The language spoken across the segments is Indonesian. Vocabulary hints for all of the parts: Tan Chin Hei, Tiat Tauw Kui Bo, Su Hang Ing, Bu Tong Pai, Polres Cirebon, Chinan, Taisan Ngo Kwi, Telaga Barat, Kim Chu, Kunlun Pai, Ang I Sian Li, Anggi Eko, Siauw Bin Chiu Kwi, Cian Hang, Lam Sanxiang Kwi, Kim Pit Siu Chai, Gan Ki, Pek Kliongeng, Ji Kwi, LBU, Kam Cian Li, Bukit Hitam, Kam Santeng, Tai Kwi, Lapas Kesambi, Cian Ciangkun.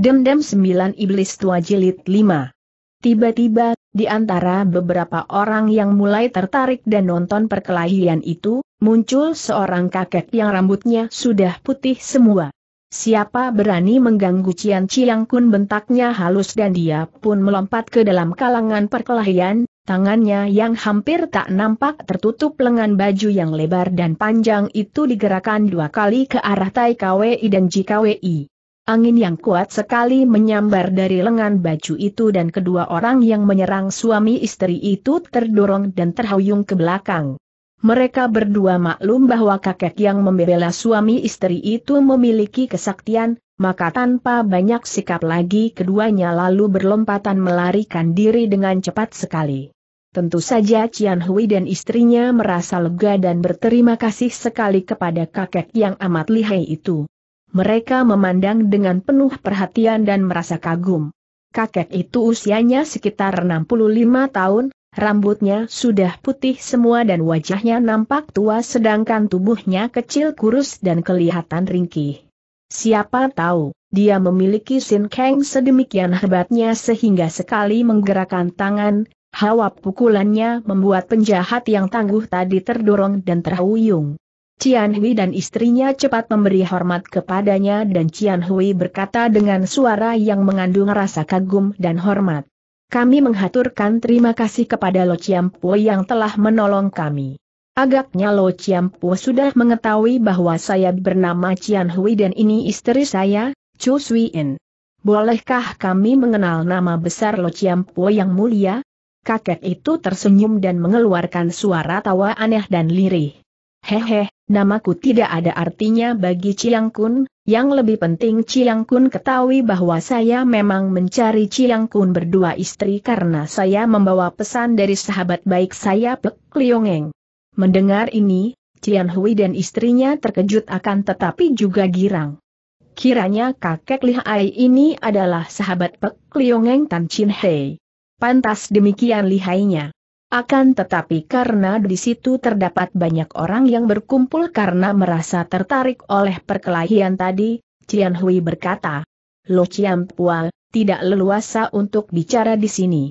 Dendam 9 Iblis Tua Jilid 5. Tiba-tiba, di antara beberapa orang yang mulai tertarik dan nonton perkelahian itu, muncul seorang kakek yang rambutnya sudah putih semua. Siapa berani mengganggu Cian Ciangkun? Bentaknya halus dan dia pun melompat ke dalam kalangan perkelahian, tangannya yang hampir tak nampak tertutup lengan baju yang lebar dan panjang itu digerakkan dua kali ke arah Tai Kwi dan Ji Kwi. Angin yang kuat sekali menyambar dari lengan baju itu dan kedua orang yang menyerang suami istri itu terdorong dan terhuyung ke belakang. Mereka berdua maklum bahwa kakek yang membela suami istri itu memiliki kesaktian, maka tanpa banyak sikap lagi keduanya lalu berlompatan melarikan diri dengan cepat sekali. Tentu saja Cian Hui dan istrinya merasa lega dan berterima kasih sekali kepada kakek yang amat lihai itu. Mereka memandang dengan penuh perhatian dan merasa kagum. Kakek itu usianya sekitar 65 tahun, rambutnya sudah putih semua dan wajahnya nampak tua sedangkan tubuhnya kecil kurus dan kelihatan ringkih. Siapa tahu, dia memiliki sinkeng sedemikian hebatnya sehingga sekali menggerakkan tangan, hawa pukulannya membuat penjahat yang tangguh tadi terdorong dan terhuyung. Cian Hui dan istrinya cepat memberi hormat kepadanya dan Cian Hui berkata dengan suara yang mengandung rasa kagum dan hormat. Kami menghaturkan terima kasih kepada Lo Chiam Po yang telah menolong kami. Agaknya Lo Chiam Po sudah mengetahui bahwa saya bernama Cian Hui dan ini istri saya, Chu Sui In. Bolehkah kami mengenal nama besar Lo Chiam Po yang mulia? Kakek itu tersenyum dan mengeluarkan suara tawa aneh dan lirih. Hehe, namaku tidak ada artinya bagi Ciangkun, yang lebih penting Ciangkun ketahui bahwa saya memang mencari Ciangkun berdua istri karena saya membawa pesan dari sahabat baik saya Pek Kliongeng. Mendengar ini, Cian Hui dan istrinya terkejut akan tetapi juga girang. Kiranya kakek lihai ini adalah sahabat Pek Kliongeng Tan Chin Hei. Pantas demikian lihainya. Akan tetapi karena di situ terdapat banyak orang yang berkumpul karena merasa tertarik oleh perkelahian tadi, Cian Hui berkata, Lo Chiam Po, tidak leluasa untuk bicara di sini.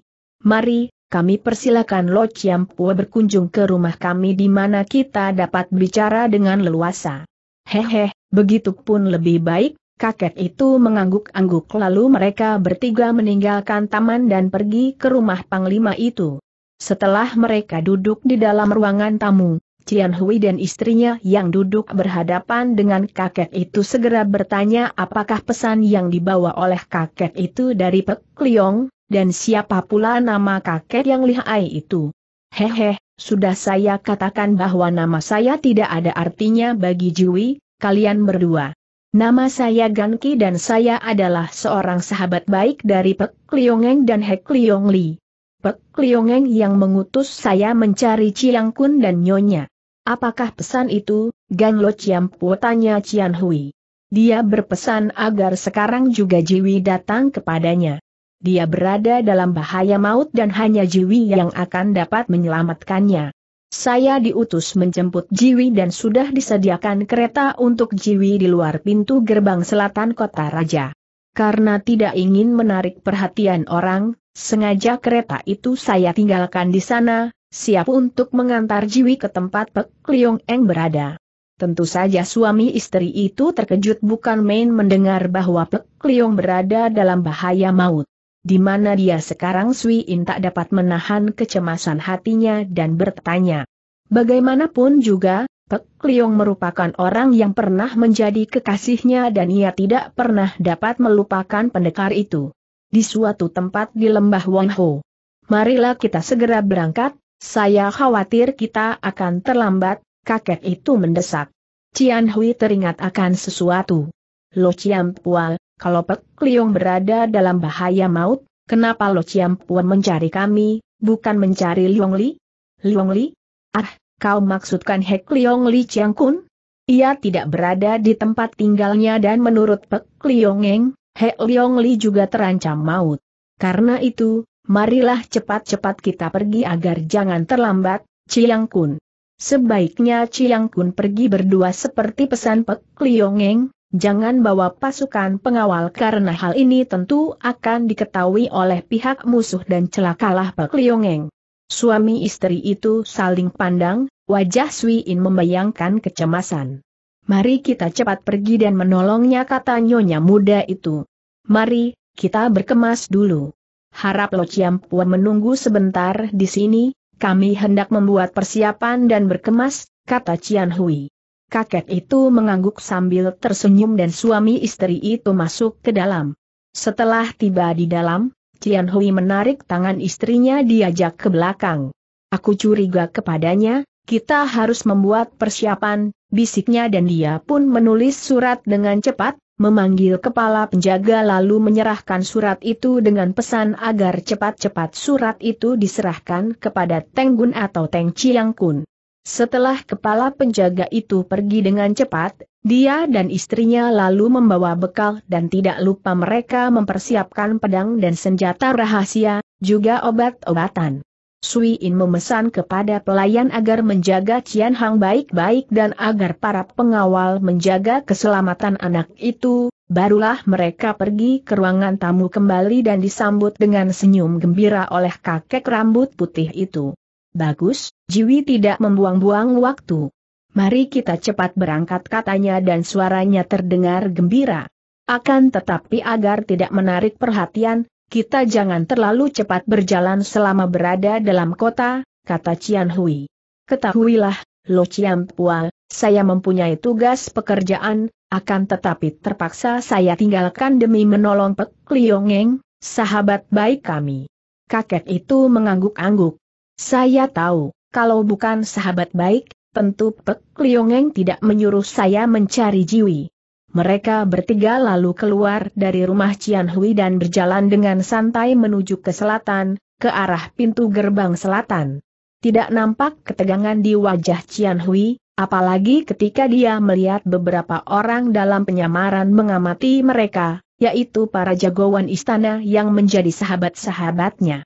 Mari, kami persilakan Lo Chiam Po berkunjung ke rumah kami di mana kita dapat bicara dengan leluasa. Hehe, begitupun lebih baik, kakek itu mengangguk-angguk lalu mereka bertiga meninggalkan taman dan pergi ke rumah panglima itu. Setelah mereka duduk di dalam ruangan tamu, Cian Hui dan istrinya yang duduk berhadapan dengan kakek itu segera bertanya apakah pesan yang dibawa oleh kakek itu dari Pek Liong, dan siapa pula nama kakek yang lihai itu. Hehe, sudah saya katakan bahwa nama saya tidak ada artinya bagi Jiwi, kalian berdua. Nama saya Gan Ki dan saya adalah seorang sahabat baik dari Pek Kliongeng dan Hek Liong Li. Pek Kliongeng yang mengutus saya mencari Ciangkun dan Nyonya. Apakah pesan itu, Gan Lo Chiam Po? Tanya Cian Hui. Dia berpesan agar sekarang juga Jiwi datang kepadanya. Dia berada dalam bahaya maut dan hanya Jiwi yang akan dapat menyelamatkannya. Saya diutus menjemput Jiwi dan sudah disediakan kereta untuk Jiwi di luar pintu gerbang selatan Kota Raja. Karena tidak ingin menarik perhatian orang, sengaja kereta itu saya tinggalkan di sana, siap untuk mengantar Jiwi ke tempat Pek Kliongeng berada. Tentu saja suami istri itu terkejut bukan main mendengar bahwa Pek Liong berada dalam bahaya maut. Di mana dia sekarang? Sui In tak dapat menahan kecemasan hatinya dan bertanya. Bagaimanapun juga, Pek Liong merupakan orang yang pernah menjadi kekasihnya dan ia tidak pernah dapat melupakan pendekar itu. Di suatu tempat di Lembah Huang Ho. Marilah kita segera berangkat, saya khawatir kita akan terlambat, kakek itu mendesak. Cian Hui teringat akan sesuatu. Lo Chiam Po, kalau Pek Liong berada dalam bahaya maut, kenapa Lo Chiam Po mencari kami, bukan mencari Liong Li? Liong Li? Ah, kau maksudkan Hek Liong Li Ciangkun? Ia tidak berada di tempat tinggalnya dan menurut Pek Kliongeng, Hek Liong Li juga terancam maut. Karena itu, marilah cepat-cepat kita pergi agar jangan terlambat, Ciangkun. Sebaiknya Ciangkun pergi berdua seperti pesan Pek Kliongeng, Jangan bawa pasukan pengawal karena hal ini tentu akan diketahui oleh pihak musuh dan celakalah Pek Liongeng. Suami istri itu saling pandang, wajah Sui In membayangkan kecemasan. Mari kita cepat pergi dan menolongnya, kata nyonya muda itu. Mari, kita berkemas dulu. Harap Lo Chiam Po menunggu sebentar di sini, kami hendak membuat persiapan dan berkemas, kata Cian Hui. Kakek itu mengangguk sambil tersenyum dan suami istri itu masuk ke dalam. Setelah tiba di dalam, Cian Hui menarik tangan istrinya diajak ke belakang. Aku curiga kepadanya, kita harus membuat persiapan, bisiknya, dan dia pun menulis surat dengan cepat, memanggil kepala penjaga lalu menyerahkan surat itu dengan pesan agar cepat-cepat surat itu diserahkan kepada Teng Gun atau Teng Ciangkun. Setelah kepala penjaga itu pergi dengan cepat, dia dan istrinya lalu membawa bekal dan tidak lupa mereka mempersiapkan pedang dan senjata rahasia, juga obat-obatan. Sui In memesan kepada pelayan agar menjaga Cian Hang baik-baik dan agar para pengawal menjaga keselamatan anak itu, barulah mereka pergi ke ruangan tamu kembali dan disambut dengan senyum gembira oleh kakek rambut putih itu. Bagus, Jiwi tidak membuang-buang waktu. Mari kita cepat berangkat, katanya, dan suaranya terdengar gembira. Akan tetapi agar tidak menarik perhatian, kita jangan terlalu cepat berjalan selama berada dalam kota, kata Cian Hui. Ketahuilah, Lo Chiam Po, saya mempunyai tugas pekerjaan, akan tetapi terpaksa saya tinggalkan demi menolong Pek Kliongeng, sahabat baik kami. Kakek itu mengangguk-angguk. Saya tahu, kalau bukan sahabat baik, tentu Pek Kliongeng tidak menyuruh saya mencari Jiwi. Mereka bertiga lalu keluar dari rumah Cian Hui dan berjalan dengan santai menuju ke selatan, ke arah pintu gerbang selatan. Tidak nampak ketegangan di wajah Cian Hui, apalagi ketika dia melihat beberapa orang dalam penyamaran mengamati mereka, yaitu para jagoan istana yang menjadi sahabat-sahabatnya.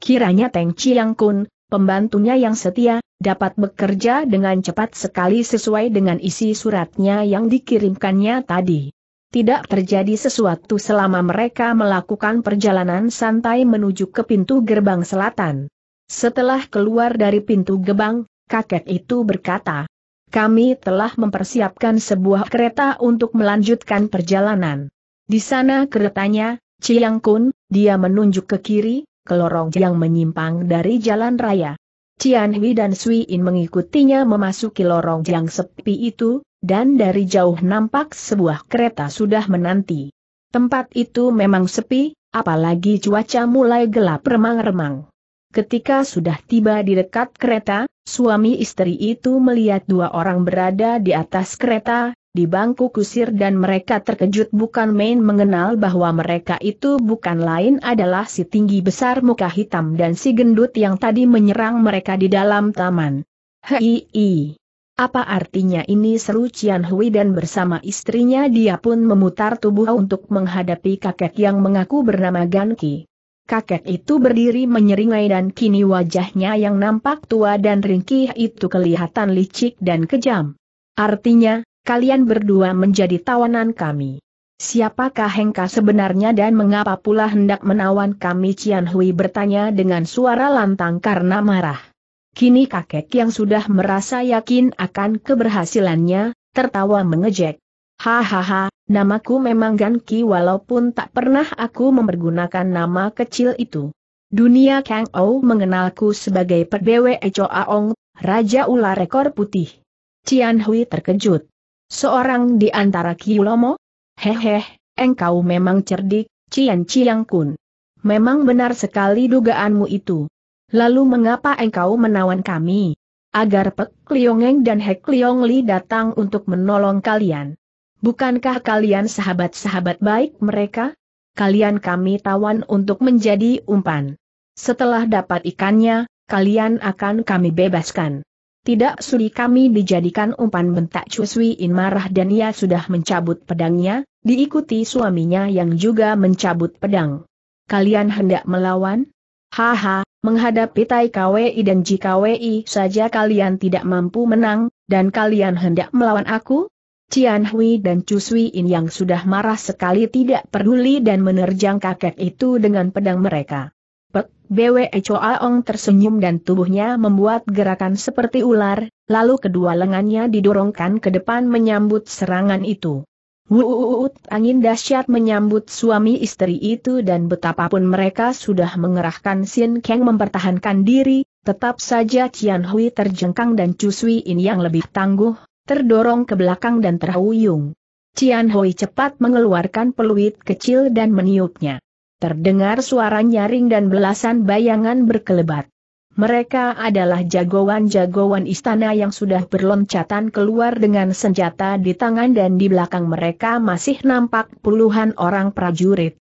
Kiranya Teng Ciangkun, pembantunya yang setia, dapat bekerja dengan cepat sekali sesuai dengan isi suratnya yang dikirimkannya tadi. Tidak terjadi sesuatu selama mereka melakukan perjalanan santai menuju ke pintu gerbang selatan. Setelah keluar dari pintu gerbang, kakek itu berkata, "Kami telah mempersiapkan sebuah kereta untuk melanjutkan perjalanan. Di sana keretanya, Ciangkun," dia menunjuk ke kiri, ke lorong yang menyimpang dari jalan raya. Cian Hui dan Sui In mengikutinya memasuki lorong yang sepi itu, dan dari jauh nampak sebuah kereta sudah menanti. Tempat itu memang sepi, apalagi cuaca mulai gelap remang-remang. Ketika sudah tiba di dekat kereta, suami istri itu melihat dua orang berada di atas kereta, di bangku kusir, dan mereka terkejut bukan main mengenal bahwa mereka itu bukan lain adalah si tinggi besar muka hitam dan si gendut yang tadi menyerang mereka di dalam taman. Hei, apa artinya ini, seru Cian Hui, dan bersama istrinya dia pun memutar tubuh untuk menghadapi kakek yang mengaku bernama Gan Ki. Kakek itu berdiri menyeringai dan kini wajahnya yang nampak tua dan ringkih itu kelihatan licik dan kejam. Artinya, kalian berdua menjadi tawanan kami. Siapakah Hengka sebenarnya dan mengapa pula hendak menawan kami? Cian Hui bertanya dengan suara lantang karena marah. Kini kakek yang sudah merasa yakin akan keberhasilannya, tertawa mengejek. Hahaha, namaku memang Gan Ki walaupun tak pernah aku mempergunakan nama kecil itu. Dunia Kang Ou mengenalku sebagai P.B.W.E. Choa Ong, Raja Ular Ekor Putih. Cian Hui terkejut. Seorang di antara Kiu Lomo? Hehe, engkau memang cerdik, Cian Ciangkun. Memang benar sekali dugaanmu itu. Lalu mengapa engkau menawan kami? Agar Pek Kliongeng dan Hek Liong Li datang untuk menolong kalian. Bukankah kalian sahabat-sahabat baik mereka? Kalian kami tawan untuk menjadi umpan. Setelah dapat ikannya, kalian akan kami bebaskan. Tidak sudi kami dijadikan umpan, bentak Chu Sui In marah dan ia sudah mencabut pedangnya, diikuti suaminya yang juga mencabut pedang. Kalian hendak melawan? Haha, menghadapi Tai Kwi dan Ji Kwi saja kalian tidak mampu menang, dan kalian hendak melawan aku? Cian Hui dan Chu Sui In yang sudah marah sekali tidak peduli dan menerjang kakek itu dengan pedang mereka. P.B.W.E. Choa Ong tersenyum dan tubuhnya membuat gerakan seperti ular, lalu kedua lengannya didorongkan ke depan menyambut serangan itu. Wuut, angin dahsyat menyambut suami istri itu dan betapapun mereka sudah mengerahkan Sin Kang mempertahankan diri, tetap saja Cian Hui terjengkang dan Chu Sui In yang lebih tangguh terdorong ke belakang dan terhuyung. Cian Hui cepat mengeluarkan peluit kecil dan meniupnya. Terdengar suara nyaring dan belasan bayangan berkelebat. Mereka adalah jagoan-jagoan istana yang sudah berloncatan keluar dengan senjata di tangan dan di belakang mereka masih nampak puluhan orang prajurit.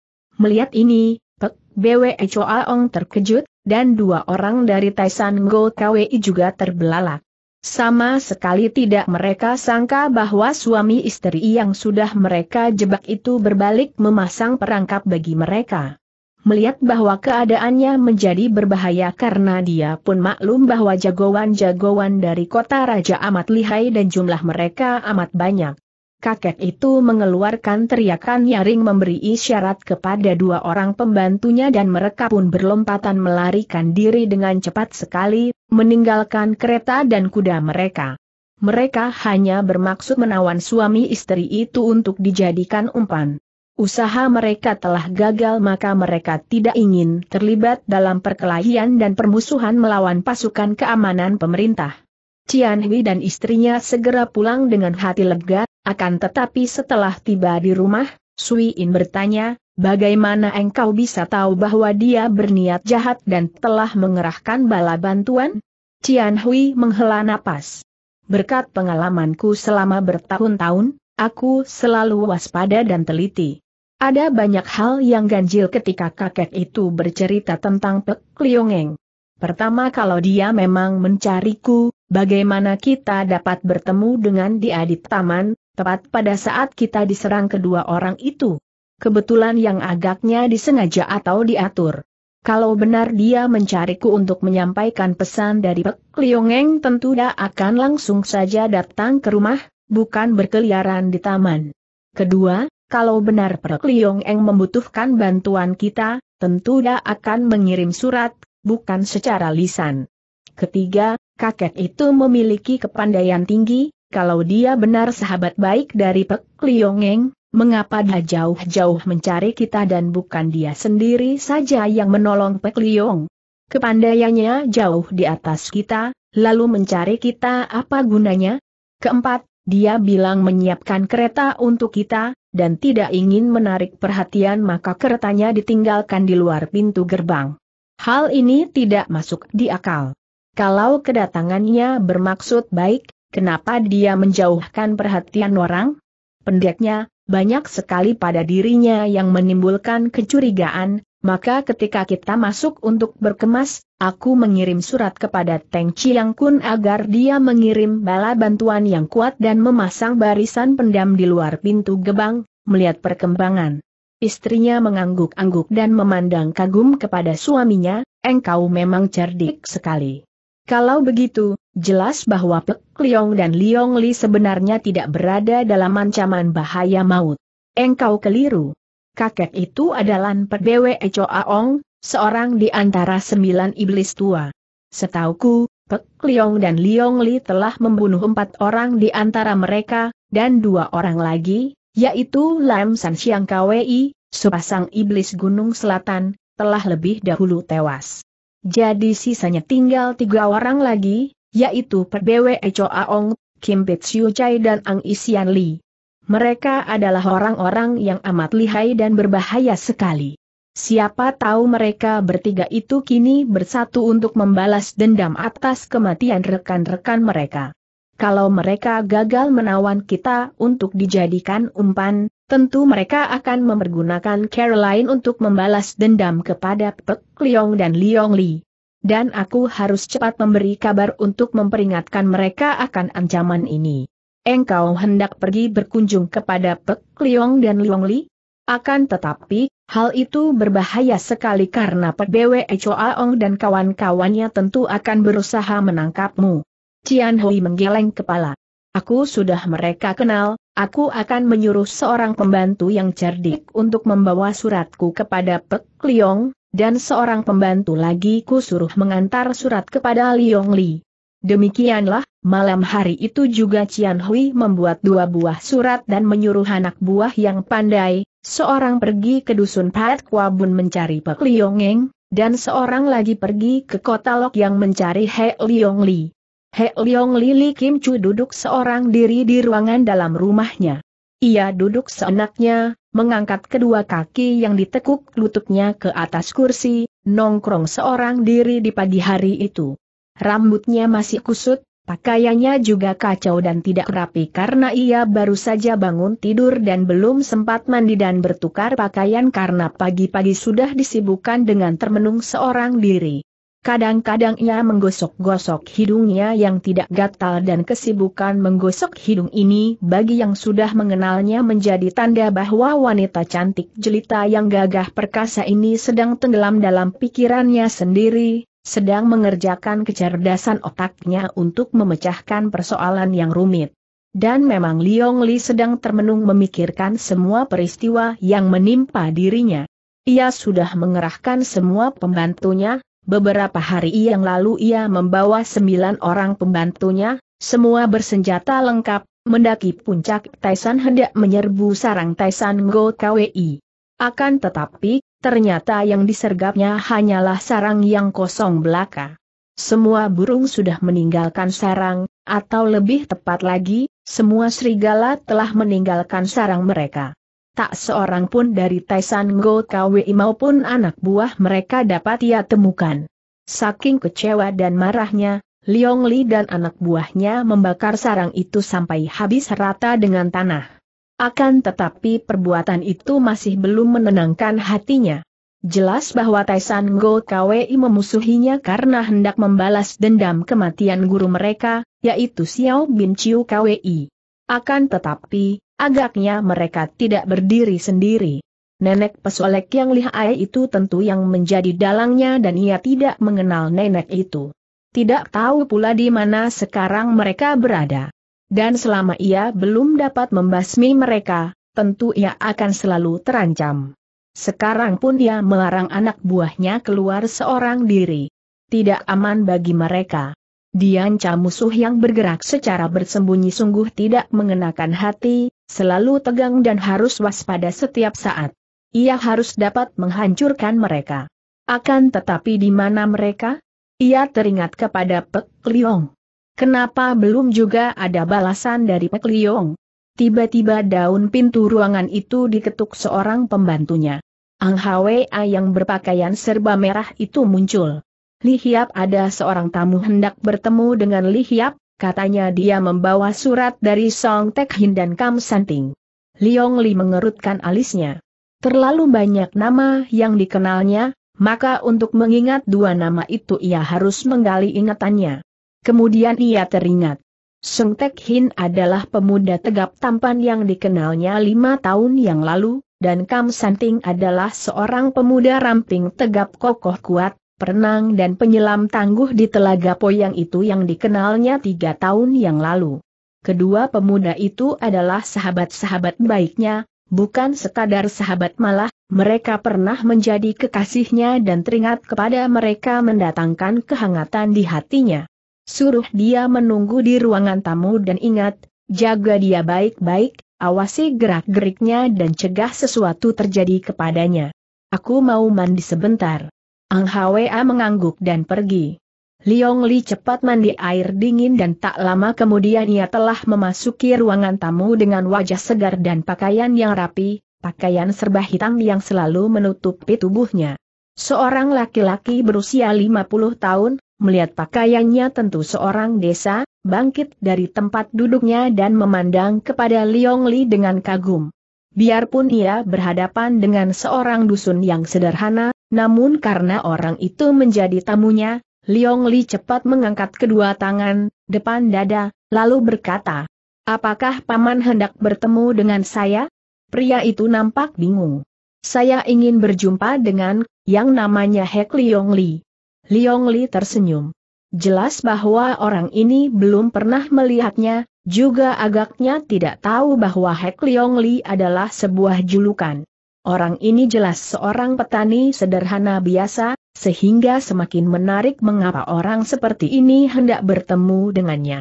Melihat ini, Pek.B.W.E. Choa Ong terkejut, dan dua orang dari Taisan Ngo Kwi juga terbelalak. Sama sekali tidak mereka sangka bahwa suami istri yang sudah mereka jebak itu berbalik memasang perangkap bagi mereka. Melihat bahwa keadaannya menjadi berbahaya karena dia pun maklum bahwa jagoan-jagoan dari kota raja amat lihai dan jumlah mereka amat banyak. Kakek itu mengeluarkan teriakan nyaring memberi isyarat kepada dua orang pembantunya dan mereka pun berlompatan melarikan diri dengan cepat sekali, meninggalkan kereta dan kuda mereka. Mereka hanya bermaksud menawan suami istri itu untuk dijadikan umpan. Usaha mereka telah gagal maka mereka tidak ingin terlibat dalam perkelahian dan permusuhan melawan pasukan keamanan pemerintah. Cian Hui dan istrinya segera pulang dengan hati lega, akan tetapi setelah tiba di rumah, Sui In bertanya, "Bagaimana engkau bisa tahu bahwa dia berniat jahat dan telah mengerahkan bala bantuan?" Cian Hui menghela napas. "Berkat pengalamanku selama bertahun-tahun, aku selalu waspada dan teliti. Ada banyak hal yang ganjil ketika kakek itu bercerita tentang Pek Kliongeng. Pertama, kalau dia memang mencariku, bagaimana kita dapat bertemu dengan dia di taman, tepat pada saat kita diserang kedua orang itu? Kebetulan yang agaknya disengaja atau diatur. Kalau benar dia mencariku untuk menyampaikan pesan dari Pek Kliongeng tentu dia akan langsung saja datang ke rumah, bukan berkeliaran di taman. Kedua, kalau benar Pek Kliongeng membutuhkan bantuan kita, tentu dia akan mengirim surat, bukan secara lisan. Ketiga, kakek itu memiliki kepandaian tinggi, kalau dia benar sahabat baik dari Pek Kliongeng, mengapa dia jauh-jauh mencari kita dan bukan dia sendiri saja yang menolong Pek Liong? Kepandaiannya jauh di atas kita, lalu mencari kita apa gunanya? Keempat, dia bilang menyiapkan kereta untuk kita, dan tidak ingin menarik perhatian maka keretanya ditinggalkan di luar pintu gerbang. Hal ini tidak masuk di akal. Kalau kedatangannya bermaksud baik, kenapa dia menjauhkan perhatian orang? Pendeknya, banyak sekali pada dirinya yang menimbulkan kecurigaan, maka ketika kita masuk untuk berkemas, aku mengirim surat kepada Teng Ciangkun agar dia mengirim bala bantuan yang kuat dan memasang barisan pendam di luar pintu gerbang." Melihat perkembangan, istrinya mengangguk-angguk dan memandang kagum kepada suaminya, "Engkau memang cerdik sekali. Kalau begitu, jelas bahwa Pek Liong dan Liong Li sebenarnya tidak berada dalam ancaman bahaya maut. Engkau keliru. Kakek itu adalah P.B.W.E. Choa Ong, seorang di antara 9 iblis tua. Setauku, Pek Liong dan Liong Li telah membunuh 4 orang di antara mereka, dan 2 orang lagi, yaitu Lam Sanxiang Kwi, sepasang iblis Gunung Selatan, telah lebih dahulu tewas. Jadi sisanya tinggal 3 orang lagi, yaitu P.B.W.E. Choa Ong, Kim Pit Siu Chai dan Ang I Sian Li. Mereka adalah orang-orang yang amat lihai dan berbahaya sekali. Siapa tahu mereka bertiga itu kini bersatu untuk membalas dendam atas kematian rekan-rekan mereka. Kalau mereka gagal menawan kita untuk dijadikan umpan, tentu mereka akan mempergunakan cara lain untuk membalas dendam kepada Pek Liong dan Liong Li. Dan aku harus cepat memberi kabar untuk memperingatkan mereka akan ancaman ini. Engkau hendak pergi berkunjung kepada Pek Liong dan Liong Li? Akan tetapi, hal itu berbahaya sekali karena P.B.W.E. Choa Ong dan kawan-kawannya tentu akan berusaha menangkapmu." Cian Hui menggeleng kepala. "Aku sudah mereka kenal, Aku akan menyuruh seorang pembantu yang cerdik untuk membawa suratku kepada Pek Liong, dan seorang pembantu lagi ku suruh mengantar surat kepada Liong Li. Demikianlah, malam hari itu juga Cian Hui membuat 2 buah surat dan menyuruh anak buah yang pandai, seorang pergi ke dusun Pat Kwabun mencari Pek Kliongeng, dan seorang lagi pergi ke kota Lok yang mencari Hek Liong Li. Hek Liong Li Li Kim Chu duduk seorang diri di ruangan dalam rumahnya. Ia duduk seenaknya, mengangkat kedua kaki yang ditekuk lututnya ke atas kursi, nongkrong seorang diri di pagi hari itu. Rambutnya masih kusut, pakaiannya juga kacau dan tidak rapi karena ia baru saja bangun tidur dan belum sempat mandi dan bertukar pakaian karena pagi-pagi sudah disibukkan dengan termenung seorang diri. Kadang-kadang ia menggosok-gosok hidungnya yang tidak gatal dan kesibukan menggosok hidung ini bagi yang sudah mengenalnya menjadi tanda bahwa wanita cantik jelita yang gagah perkasa ini sedang tenggelam dalam pikirannya sendiri, sedang mengerjakan kecerdasan otaknya untuk memecahkan persoalan yang rumit. Dan memang Liong Li sedang termenung memikirkan semua peristiwa yang menimpa dirinya. Ia sudah mengerahkan semua pembantunya. Beberapa hari yang lalu ia membawa 9 orang pembantunya, semua bersenjata lengkap, mendaki puncak Taisan hendak menyerbu sarang Taisan Ngo Kwi. Akan tetapi, ternyata yang disergapnya hanyalah sarang yang kosong belaka. Semua burung sudah meninggalkan sarang, atau lebih tepat lagi, semua serigala telah meninggalkan sarang mereka. Tak seorang pun dari Taisan Ngo Kwi maupun anak buah mereka dapat ia temukan. Saking kecewa dan marahnya, Liong Li dan anak buahnya membakar sarang itu sampai habis rata dengan tanah. Akan tetapi perbuatan itu masih belum menenangkan hatinya. Jelas bahwa Taisan Ngo Kwi memusuhinya karena hendak membalas dendam kematian guru mereka, yaitu Siauw Bin Chiu Kwi. Akan tetapi, agaknya mereka tidak berdiri sendiri. Nenek pesolek yang lihai itu tentu yang menjadi dalangnya dan ia tidak mengenal nenek itu. Tidak tahu pula di mana sekarang mereka berada. Dan selama ia belum dapat membasmi mereka, tentu ia akan selalu terancam. Sekarang pun ia melarang anak buahnya keluar seorang diri. Tidak aman bagi mereka. Diancam musuh yang bergerak secara bersembunyi sungguh tidak mengenakan hati. Selalu tegang dan harus waspada setiap saat. Ia harus dapat menghancurkan mereka. Akan tetapi di mana mereka? Ia teringat kepada Pek Liong. Kenapa belum juga ada balasan dari Pek Liong? Tiba-tiba daun pintu ruangan itu diketuk seorang pembantunya. Ang Hwa yang berpakaian serba merah itu muncul. Li Hiap, ada seorang tamu hendak bertemu dengan Li Hiap. Katanya dia membawa surat dari Song Tek Hin dan Kam Santeng. Liong Li mengerutkan alisnya. Terlalu banyak nama yang dikenalnya, maka untuk mengingat 2 nama itu ia harus menggali ingatannya. Kemudian ia teringat. Song Tek Hin adalah pemuda tegap tampan yang dikenalnya 5 tahun yang lalu, dan Kam Santeng adalah seorang pemuda ramping tegap kokoh kuat, perenang dan penyelam tangguh di Telaga Poyang itu yang dikenalnya 3 tahun yang lalu. Kedua pemuda itu adalah sahabat-sahabat baiknya, bukan sekadar sahabat malah, mereka pernah menjadi kekasihnya dan teringat kepada mereka mendatangkan kehangatan di hatinya. Suruh dia menunggu di ruangan tamu dan ingat, jaga dia baik-baik, awasi gerak-geriknya dan cegah sesuatu terjadi kepadanya. Aku mau mandi sebentar. Ang Hwa mengangguk dan pergi. Liong Li cepat mandi air dingin dan tak lama kemudian ia telah memasuki ruangan tamu dengan wajah segar dan pakaian yang rapi, pakaian serba hitam yang selalu menutupi tubuhnya. Seorang laki-laki berusia 50 tahun, melihat pakaiannya tentu seorang desa, bangkit dari tempat duduknya dan memandang kepada Liong Li dengan kagum. Biarpun ia berhadapan dengan seorang dusun yang sederhana, namun karena orang itu menjadi tamunya, Liong Li cepat mengangkat kedua tangan, depan dada, lalu berkata, "Apakah paman hendak bertemu dengan saya?" Pria itu nampak bingung. "Saya ingin berjumpa dengan yang namanya Hek Liong Li." Liong Li tersenyum. Jelas bahwa orang ini belum pernah melihatnya, Juga agaknya tidak tahu bahwa Hek Liong Li adalah sebuah julukan. Orang ini jelas seorang petani sederhana biasa, sehingga semakin menarik mengapa orang seperti ini hendak bertemu dengannya.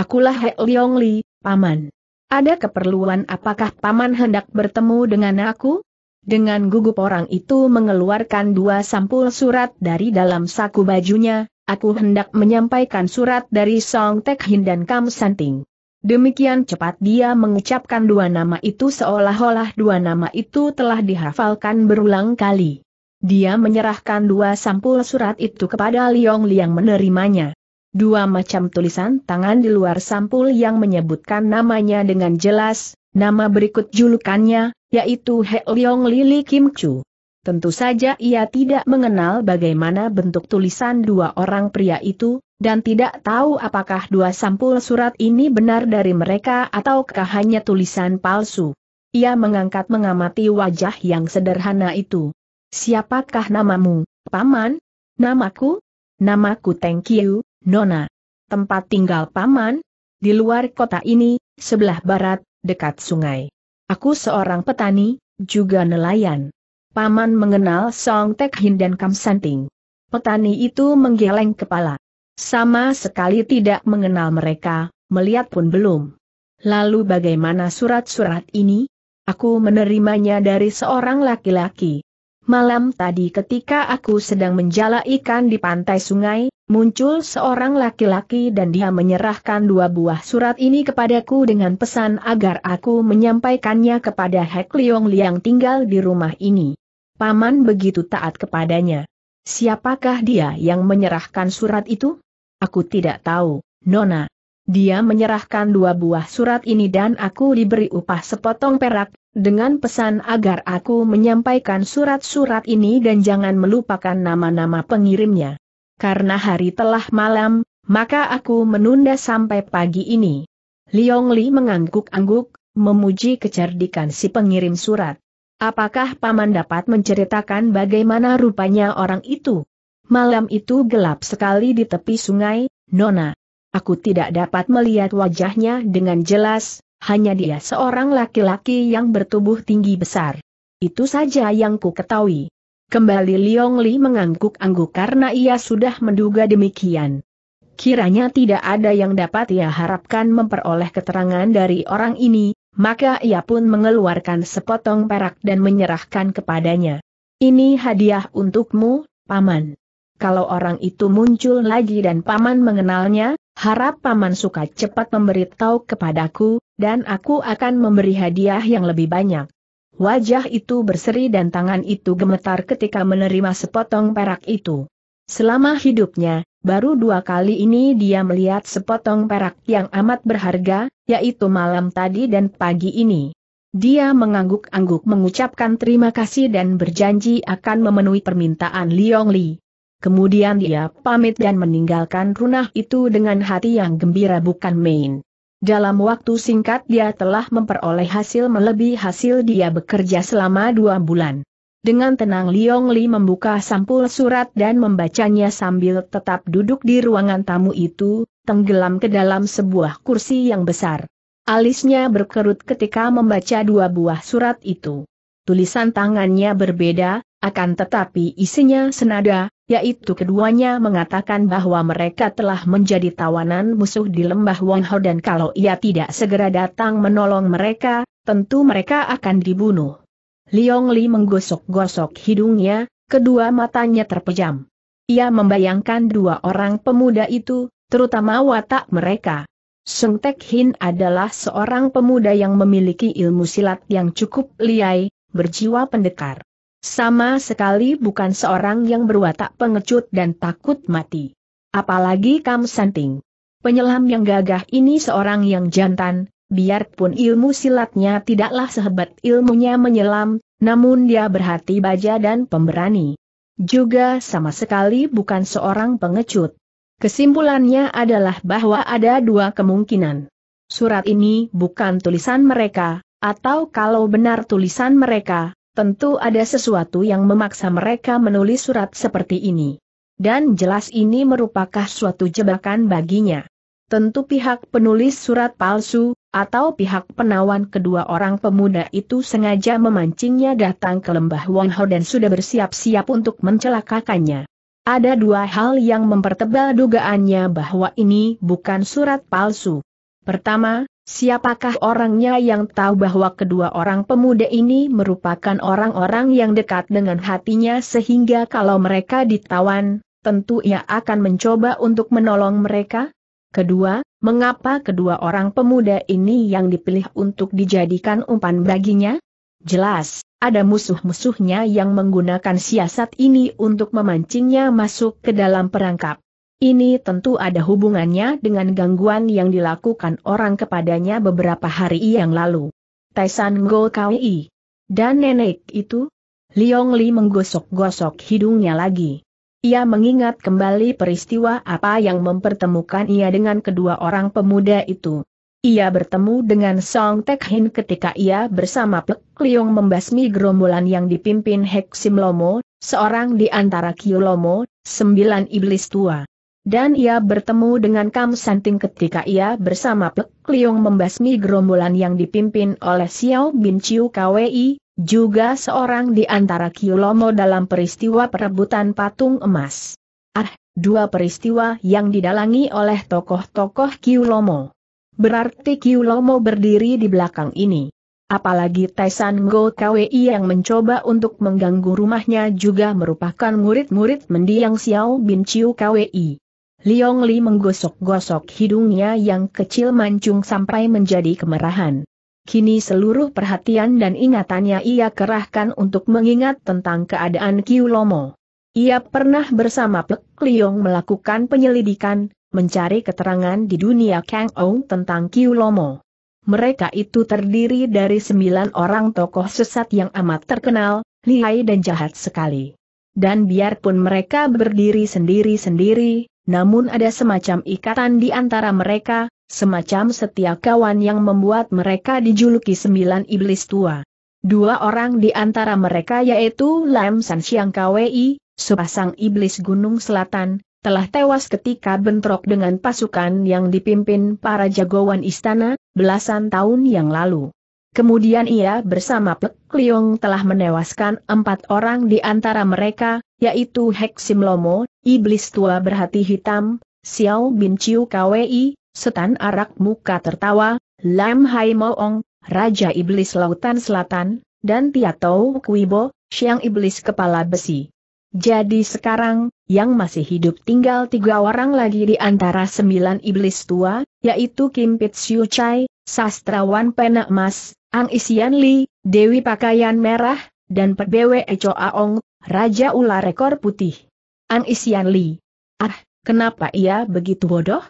Akulah Hek Liong Li, Paman. Ada keperluan apakah Paman hendak bertemu dengan aku? Dengan gugup orang itu mengeluarkan dua sampul surat dari dalam saku bajunya. Aku hendak menyampaikan surat dari Song Tek Hin dan Kam Santeng. Demikian cepat dia mengucapkan dua nama itu seolah-olah dua nama itu telah dihafalkan berulang kali. Dia menyerahkan dua sampul surat itu kepada Liong Li yang menerimanya. Dua macam tulisan tangan di luar sampul yang menyebutkan namanya dengan jelas, nama berikut julukannya, yaitu Hek Liong Li Li Kim Chu. Tentu saja ia tidak mengenal bagaimana bentuk tulisan dua orang pria itu, dan tidak tahu apakah dua sampul surat ini benar dari mereka ataukah hanya tulisan palsu. Ia mengangkat mengamati wajah yang sederhana itu. Siapakah namamu, Paman? Namaku? Namaku Teng Kiu, Nona. Tempat tinggal Paman? Di luar kota ini, sebelah barat, dekat sungai. Aku seorang petani, juga nelayan. Paman mengenal Song Tek Hin dan Kam Santeng. Petani itu menggeleng kepala. Sama sekali tidak mengenal mereka, melihat pun belum. Lalu bagaimana surat-surat ini? Aku menerimanya dari seorang laki-laki. Malam tadi ketika aku sedang menjala ikan di pantai sungai, muncul seorang laki-laki dan dia menyerahkan dua buah surat ini kepadaku dengan pesan agar aku menyampaikannya kepada Hek Liong Li yang tinggal di rumah ini. Paman begitu taat kepadanya. Siapakah dia yang menyerahkan surat itu? Aku tidak tahu, Nona. Dia menyerahkan dua buah surat ini dan aku diberi upah sepotong perak, dengan pesan agar aku menyampaikan surat-surat ini dan jangan melupakan nama-nama pengirimnya. Karena hari telah malam, maka aku menunda sampai pagi ini. Liong Li mengangguk-angguk, memuji kecerdikan si pengirim surat. Apakah Paman dapat menceritakan bagaimana rupanya orang itu? Malam itu gelap sekali di tepi sungai, Nona. Aku tidak dapat melihat wajahnya dengan jelas, hanya dia seorang laki-laki yang bertubuh tinggi besar. Itu saja yang ku ketahui. Kembali Liong Li mengangguk-angguk karena ia sudah menduga demikian. Kiranya tidak ada yang dapat ia harapkan memperoleh keterangan dari orang ini. Maka ia pun mengeluarkan sepotong perak dan menyerahkan kepadanya. Ini hadiah untukmu, Paman. Kalau orang itu muncul lagi dan Paman mengenalnya, harap Paman suka cepat memberitahu kepadaku, dan aku akan memberi hadiah yang lebih banyak. Wajah itu berseri dan tangan itu gemetar ketika menerima sepotong perak itu. Selama hidupnya, baru dua kali ini dia melihat sepotong perak yang amat berharga, yaitu malam tadi dan pagi ini. Dia mengangguk-angguk mengucapkan terima kasih dan berjanji akan memenuhi permintaan Liong Li. Kemudian dia pamit dan meninggalkan rumah itu dengan hati yang gembira bukan main. Dalam waktu singkat dia telah memperoleh hasil melebihi hasil dia bekerja selama 2 bulan. Dengan tenang Liong Li membuka sampul surat dan membacanya sambil tetap duduk di ruangan tamu itu, tenggelam ke dalam sebuah kursi yang besar. Alisnya berkerut ketika membaca dua buah surat itu. Tulisan tangannya berbeda, akan tetapi isinya senada, yaitu keduanya mengatakan bahwa mereka telah menjadi tawanan musuh di Lembah Huang Ho dan kalau ia tidak segera datang menolong mereka, tentu mereka akan dibunuh. Liong Li menggosok-gosok hidungnya, kedua matanya terpejam. Ia membayangkan dua orang pemuda itu, terutama watak mereka. Song Tek Hin adalah seorang pemuda yang memiliki ilmu silat yang cukup liai, berjiwa pendekar. Sama sekali bukan seorang yang berwatak pengecut dan takut mati. Apalagi Kam Santeng. Penyelam yang gagah ini seorang yang jantan. Biarpun ilmu silatnya tidaklah sehebat ilmunya menyelam, namun dia berhati baja dan pemberani. Juga sama sekali bukan seorang pengecut. Kesimpulannya adalah bahwa ada dua kemungkinan. Surat ini bukan tulisan mereka, atau kalau benar tulisan mereka, tentu ada sesuatu yang memaksa mereka menulis surat seperti ini. Dan jelas ini merupakan suatu jebakan baginya. Tentu pihak penulis surat palsu, atau pihak penawan kedua orang pemuda itu sengaja memancingnya datang ke Lembah Huang Ho dan sudah bersiap-siap untuk mencelakakannya. Ada dua hal yang mempertebal dugaannya bahwa ini bukan surat palsu. Pertama, siapakah orangnya yang tahu bahwa kedua orang pemuda ini merupakan orang-orang yang dekat dengan hatinya sehingga kalau mereka ditawan, tentu ia akan mencoba untuk menolong mereka? Kedua, mengapa kedua orang pemuda ini yang dipilih untuk dijadikan umpan baginya? Jelas, ada musuh-musuhnya yang menggunakan siasat ini untuk memancingnya masuk ke dalam perangkap. Ini tentu ada hubungannya dengan gangguan yang dilakukan orang kepadanya beberapa hari yang lalu. Taisan Ngo Kwi. Dan nenek itu? Liong Li menggosok-gosok hidungnya lagi. Ia mengingat kembali peristiwa apa yang mempertemukan ia dengan kedua orang pemuda itu. Ia bertemu dengan Song Tek Hin ketika ia bersama Pek Liong membasmi gerombolan yang dipimpin Hek Sim Lomo, seorang di antara Kiu Lomo, 9 iblis tua. Dan ia bertemu dengan Kam Santeng ketika ia bersama Pek Liong membasmi gerombolan yang dipimpin oleh Siauw Bin Chiu Kwi, juga seorang di antara Kiu Lomo dalam peristiwa perebutan patung emas. Dua peristiwa yang didalangi oleh tokoh-tokoh Kiu Lomo. Berarti Kiu Lomo berdiri di belakang ini. Apalagi Taisan Ngo Kwi yang mencoba untuk mengganggu rumahnya juga merupakan murid-murid mendiang Siauw Bin Chiu Kwi. Liong Li menggosok-gosok hidungnya yang kecil mancung sampai menjadi kemerahan. Kini seluruh perhatian dan ingatannya ia kerahkan untuk mengingat tentang keadaan Kiu Lomo. Ia pernah bersama Pek Liong melakukan penyelidikan, mencari keterangan di dunia Kang Ou tentang Kiu Lomo. Mereka itu terdiri dari 9 orang tokoh sesat yang amat terkenal, lihai dan jahat sekali. Dan biarpun mereka berdiri sendiri-sendiri, namun ada semacam ikatan di antara mereka, semacam setia kawan yang membuat mereka dijuluki 9 iblis tua. 2 orang di antara mereka yaitu Lam Sanxiang Kwi, sepasang iblis Gunung Selatan, telah tewas ketika bentrok dengan pasukan yang dipimpin para jagoan istana, belasan tahun yang lalu. Kemudian ia bersama Pek Liong telah menewaskan 4 orang di antara mereka, yaitu Hek Sim Lomo, iblis tua berhati hitam, Siauw Bin Chiu Kwi, setan arak muka tertawa, Lam Hai Mo Ong, raja iblis lautan selatan, dan Tiat Tauw Kui Bo, siang iblis kepala besi. Jadi sekarang, yang masih hidup tinggal 3 orang lagi di antara 9 iblis tua, yaitu Kim Pit Siu Chai, sastrawan pena emas, Ang I Sian Li, dewi pakaian merah, dan P.B.W.E. Choa Ong, raja ular ekor putih. Ang I Sian Li. Kenapa ia begitu bodoh?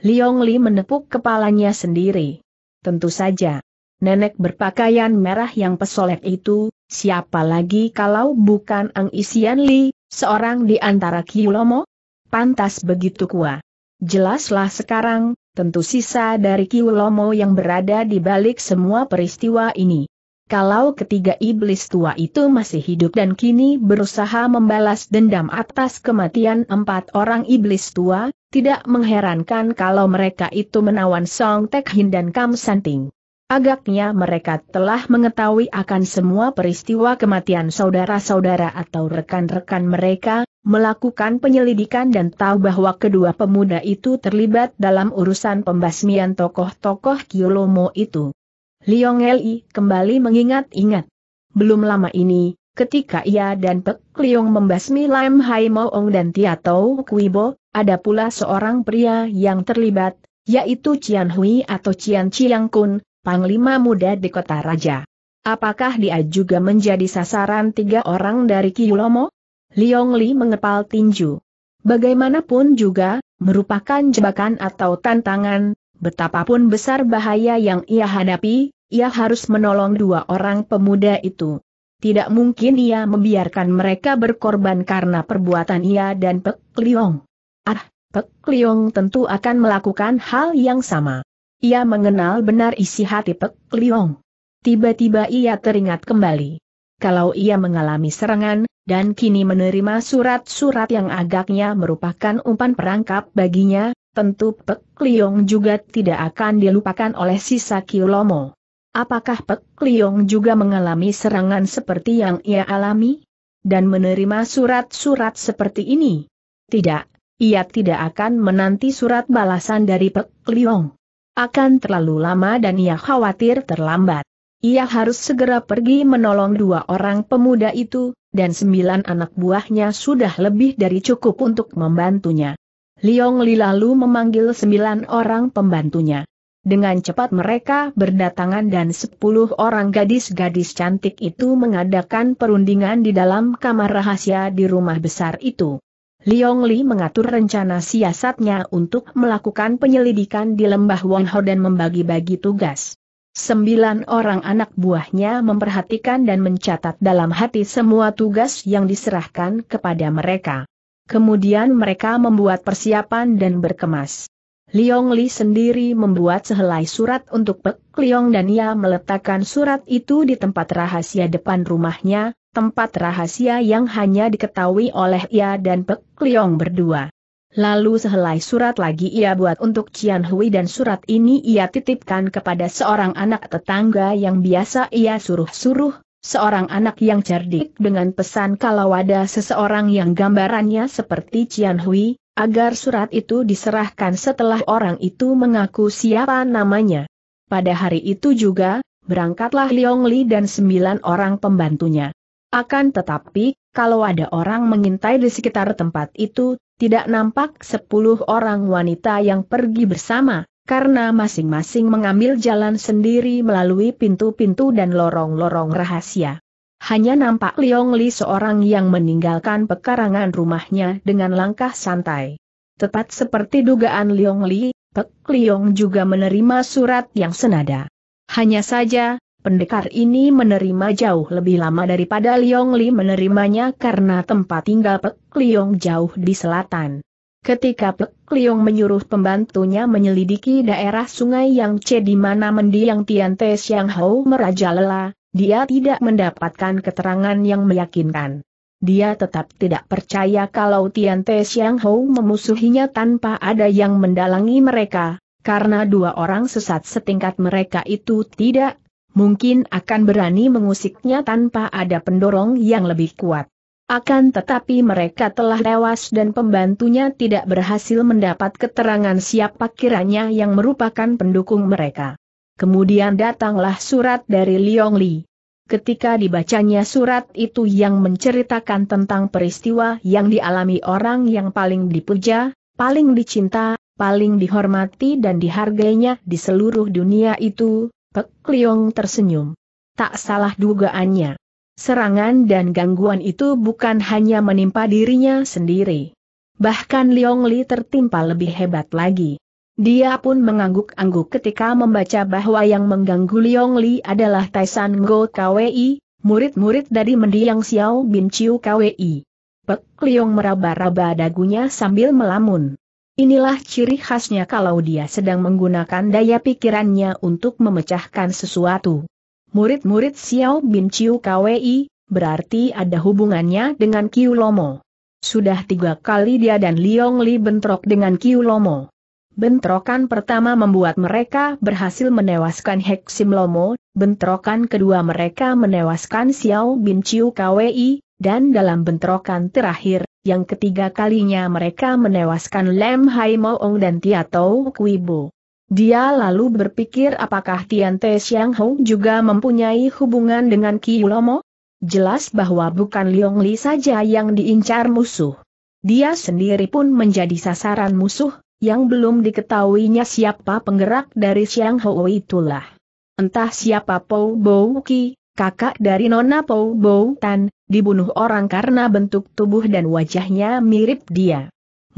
Liong Li menepuk kepalanya sendiri. Tentu saja. Nenek berpakaian merah yang pesolek itu, siapa lagi kalau bukan Ang I Sian Li, seorang di antara Kiu Lomo? Pantas begitu kuat. Jelaslah sekarang, tentu sisa dari Kiu Lomo yang berada di balik semua peristiwa ini. Kalau ketiga iblis tua itu masih hidup dan kini berusaha membalas dendam atas kematian 4 orang iblis tua, tidak mengherankan kalau mereka itu menawan Song Tek Hin dan Kam Santeng. Agaknya mereka telah mengetahui akan semua peristiwa kematian saudara-saudara atau rekan-rekan mereka, melakukan penyelidikan dan tahu bahwa kedua pemuda itu terlibat dalam urusan pembasmian tokoh-tokoh Kiu Lomo itu. Liong Li kembali mengingat-ingat. Belum lama ini, ketika ia dan Pek Liong membasmi Lam Hai Mo Ong dan Tiat Tauw Kui Bo, ada pula seorang pria yang terlibat, yaitu Cian Hui atau Cian Ciangkun, panglima muda di Kota Raja. Apakah dia juga menjadi sasaran 3 orang dari Kiu Lomo? Liong Li mengepal tinju. Bagaimanapun juga, merupakan jebakan atau tantangan. Betapapun besar bahaya yang ia hadapi, ia harus menolong 2 orang pemuda itu. Tidak mungkin ia membiarkan mereka berkorban karena perbuatan ia dan Pek Liong. Pek Liong tentu akan melakukan hal yang sama. Ia mengenal benar isi hati Pek Liong. Tiba-tiba ia teringat kembali. Kalau ia mengalami serangan, dan kini menerima surat-surat yang agaknya merupakan umpan perangkap baginya, tentu Pek Liong juga tidak akan dilupakan oleh sisa Kiu Lomo. Apakah Pek Liong juga mengalami serangan seperti yang ia alami? Dan menerima surat-surat seperti ini? Tidak, ia tidak akan menanti surat balasan dari Pek Liong. Akan terlalu lama dan ia khawatir terlambat. Ia harus segera pergi menolong dua orang pemuda itu, dan 9 anak buahnya sudah lebih dari cukup untuk membantunya. Liong Li lalu memanggil 9 orang pembantunya. Dengan cepat mereka berdatangan dan 10 orang gadis-gadis cantik itu mengadakan perundingan di dalam kamar rahasia di rumah besar itu. Liong Li mengatur rencana siasatnya untuk melakukan penyelidikan di Lembah Huang Ho dan membagi-bagi tugas. 9 orang anak buahnya memperhatikan dan mencatat dalam hati semua tugas yang diserahkan kepada mereka. Kemudian mereka membuat persiapan dan berkemas. Liong Li sendiri membuat sehelai surat untuk Pek Liong dan ia meletakkan surat itu di tempat rahasia depan rumahnya. Tempat rahasia yang hanya diketahui oleh ia dan Pek Liong berdua. Lalu sehelai surat lagi ia buat untuk Cian Hui dan surat ini ia titipkan kepada seorang anak tetangga yang biasa ia suruh-suruh, seorang anak yang cerdik dengan pesan kalau ada seseorang yang gambarannya seperti Cian Hui, agar surat itu diserahkan setelah orang itu mengaku siapa namanya. Pada hari itu juga, berangkatlah Liong Li dan 9 orang pembantunya. Akan tetapi, kalau ada orang mengintai di sekitar tempat itu, tidak nampak 10 orang wanita yang pergi bersama, karena masing-masing mengambil jalan sendiri melalui pintu-pintu dan lorong-lorong rahasia. Hanya nampak Liong Li seorang yang meninggalkan pekarangan rumahnya dengan langkah santai. Tepat seperti dugaan Liong Li, Pek Liong juga menerima surat yang senada. Hanya saja, pendekar ini menerima jauh lebih lama daripada Liong Li menerimanya karena tempat tinggal Pek Liong jauh di selatan. Ketika Pek Liong menyuruh pembantunya menyelidiki daerah sungai Yangtze di mana mendiang Tian Te Siang Houw merajalela, dia tidak mendapatkan keterangan yang meyakinkan. Dia tetap tidak percaya kalau Tian Te Siang Houw memusuhinya tanpa ada yang mendalangi mereka, karena dua orang sesat setingkat mereka itu tidak mungkin akan berani mengusiknya tanpa ada pendorong yang lebih kuat. Akan tetapi mereka telah tewas dan pembantunya tidak berhasil mendapat keterangan siapa kiranya yang merupakan pendukung mereka. Kemudian datanglah surat dari Liong Li. Ketika dibacanya surat itu yang menceritakan tentang peristiwa yang dialami orang yang paling dipuja, paling dicinta, paling dihormati dan dihargainya di seluruh dunia itu, Pek Liong tersenyum. Tak salah dugaannya. Serangan dan gangguan itu bukan hanya menimpa dirinya sendiri. Bahkan Liong Li tertimpa lebih hebat lagi. Dia pun mengangguk-angguk ketika membaca bahwa yang mengganggu Liong Li adalah Taisan Ngo Kwi, murid-murid dari mendiang Siauw Bin Chiu Kwi. Pek Liong meraba-raba dagunya sambil melamun. Inilah ciri khasnya kalau dia sedang menggunakan daya pikirannya untuk memecahkan sesuatu. Murid-murid Siauw Bin Chiu Kwi, berarti ada hubungannya dengan Kiu Lomo. Sudah 3 kali dia dan Liong Li bentrok dengan Kiu Lomo. Bentrokan pertama membuat mereka berhasil menewaskan Hek Sim Lomo, bentrokan kedua mereka menewaskan Siauw Bin Chiu Kwi, dan dalam bentrokan terakhir, yang ketiga kalinya mereka menewaskan Lam Hai Mo Ong dan Tiat Tauw Kui Bo. Dia lalu berpikir apakah Tian Te Siang Houw juga mempunyai hubungan dengan Kiu Lomo? Jelas bahwa bukan Liong Li saja yang diincar musuh. Dia sendiri pun menjadi sasaran musuh, yang belum diketahuinya siapa penggerak dari Siang Houw itulah. Entah siapa P.B.W.E., kakak dari Nona Pou Tan, dibunuh orang karena bentuk tubuh dan wajahnya mirip dia.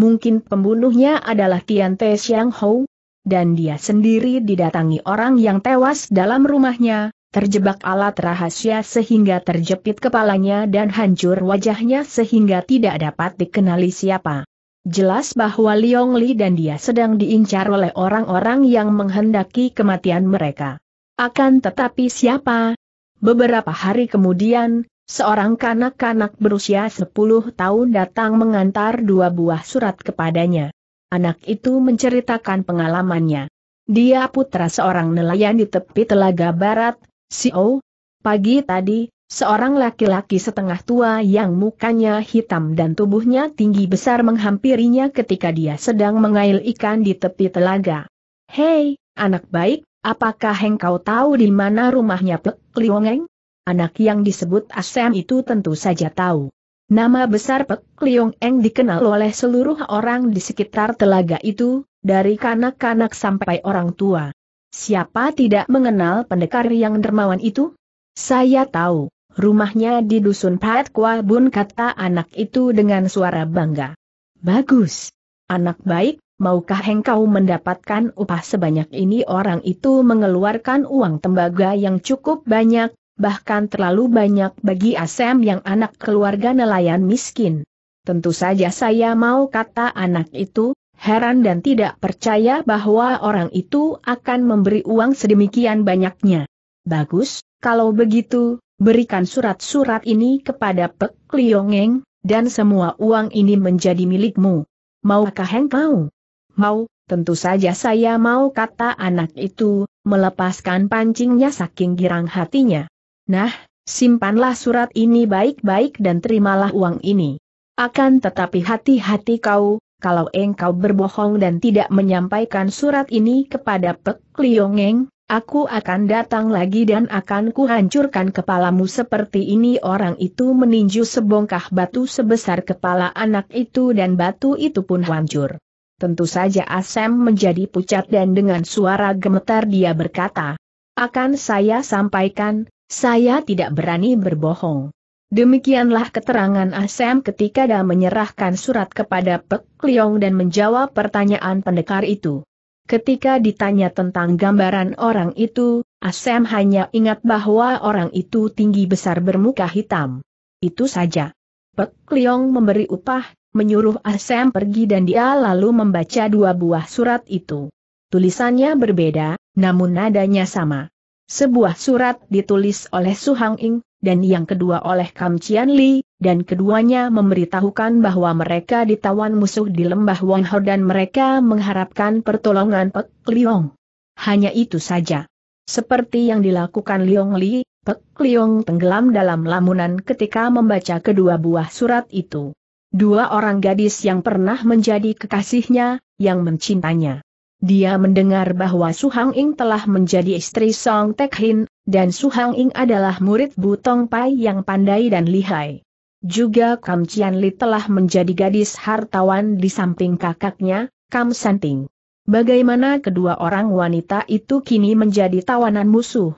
Mungkin pembunuhnya adalah Tian Te Siang Houw, dan dia sendiri didatangi orang yang tewas dalam rumahnya, terjebak alat rahasia sehingga terjepit kepalanya dan hancur wajahnya sehingga tidak dapat dikenali siapa. Jelas bahwa Liong Li dan dia sedang diincar oleh orang-orang yang menghendaki kematian mereka. Akan tetapi siapa? Beberapa hari kemudian, seorang kanak-kanak berusia 10 tahun datang mengantar 2 buah surat kepadanya. Anak itu menceritakan pengalamannya. Dia putra seorang nelayan di tepi telaga barat, Siauw. Pagi tadi, seorang laki-laki setengah tua yang mukanya hitam dan tubuhnya tinggi besar menghampirinya ketika dia sedang mengail ikan di tepi telaga. "Hei, anak baik, apakah engkau tahu di mana rumahnya Pek Kliongeng?" Anak yang disebut Asem itu tentu saja tahu. Nama besar Pek Kliongeng dikenal oleh seluruh orang di sekitar telaga itu, dari kanak-kanak sampai orang tua. Siapa tidak mengenal pendekar yang dermawan itu? "Saya tahu. Rumahnya di dusun Pat Kwa Bun," kata anak itu dengan suara bangga. "Bagus. Anak baik, maukah engkau mendapatkan upah sebanyak ini?" Orang itu mengeluarkan uang tembaga yang cukup banyak, bahkan terlalu banyak bagi Asem yang anak keluarga nelayan miskin. "Tentu saja saya mau," kata anak itu, heran dan tidak percaya bahwa orang itu akan memberi uang sedemikian banyaknya. "Bagus, kalau begitu. Berikan surat-surat ini kepada Pek Kliongeng, dan semua uang ini menjadi milikmu. Maukah engkau?" "Mau, tentu saja saya mau," kata anak itu, melepaskan pancingnya saking girang hatinya. "Nah, simpanlah surat ini baik-baik dan terimalah uang ini. Akan tetapi hati-hati kau, kalau engkau berbohong dan tidak menyampaikan surat ini kepada Pek Kliongeng, aku akan datang lagi dan akan kuhancurkan kepalamu seperti ini." Orang itu meninju sebongkah batu sebesar kepala anak itu dan batu itu pun hancur. Tentu saja Asem menjadi pucat dan dengan suara gemetar dia berkata, "Akan saya sampaikan, saya tidak berani berbohong." Demikianlah keterangan Asem ketika dia menyerahkan surat kepada Pek Liong dan menjawab pertanyaan pendekar itu. Ketika ditanya tentang gambaran orang itu, Asem hanya ingat bahwa orang itu tinggi besar bermuka hitam. Itu saja. Pek Liong memberi upah, menyuruh Asem pergi dan dia lalu membaca dua buah surat itu. Tulisannya berbeda, namun nadanya sama. Sebuah surat ditulis oleh Su Hang Ing, dan yang kedua oleh Kam Cian Li, dan keduanya memberitahukan bahwa mereka ditawan musuh di Lembah Huang Ho dan mereka mengharapkan pertolongan Pek Liong. Hanya itu saja. Seperti yang dilakukan Liong Li, Pek Liong tenggelam dalam lamunan ketika membaca kedua buah surat itu. Dua orang gadis yang pernah menjadi kekasihnya, yang mencintainya. Dia mendengar bahwa Su Hang Ing telah menjadi istri Song Tek Hin, dan Su Hang Ing adalah murid Bu Tong Pai yang pandai dan lihai. Juga Kam Cian Li telah menjadi gadis hartawan di samping kakaknya, Kam Santeng. Bagaimana kedua orang wanita itu kini menjadi tawanan musuh?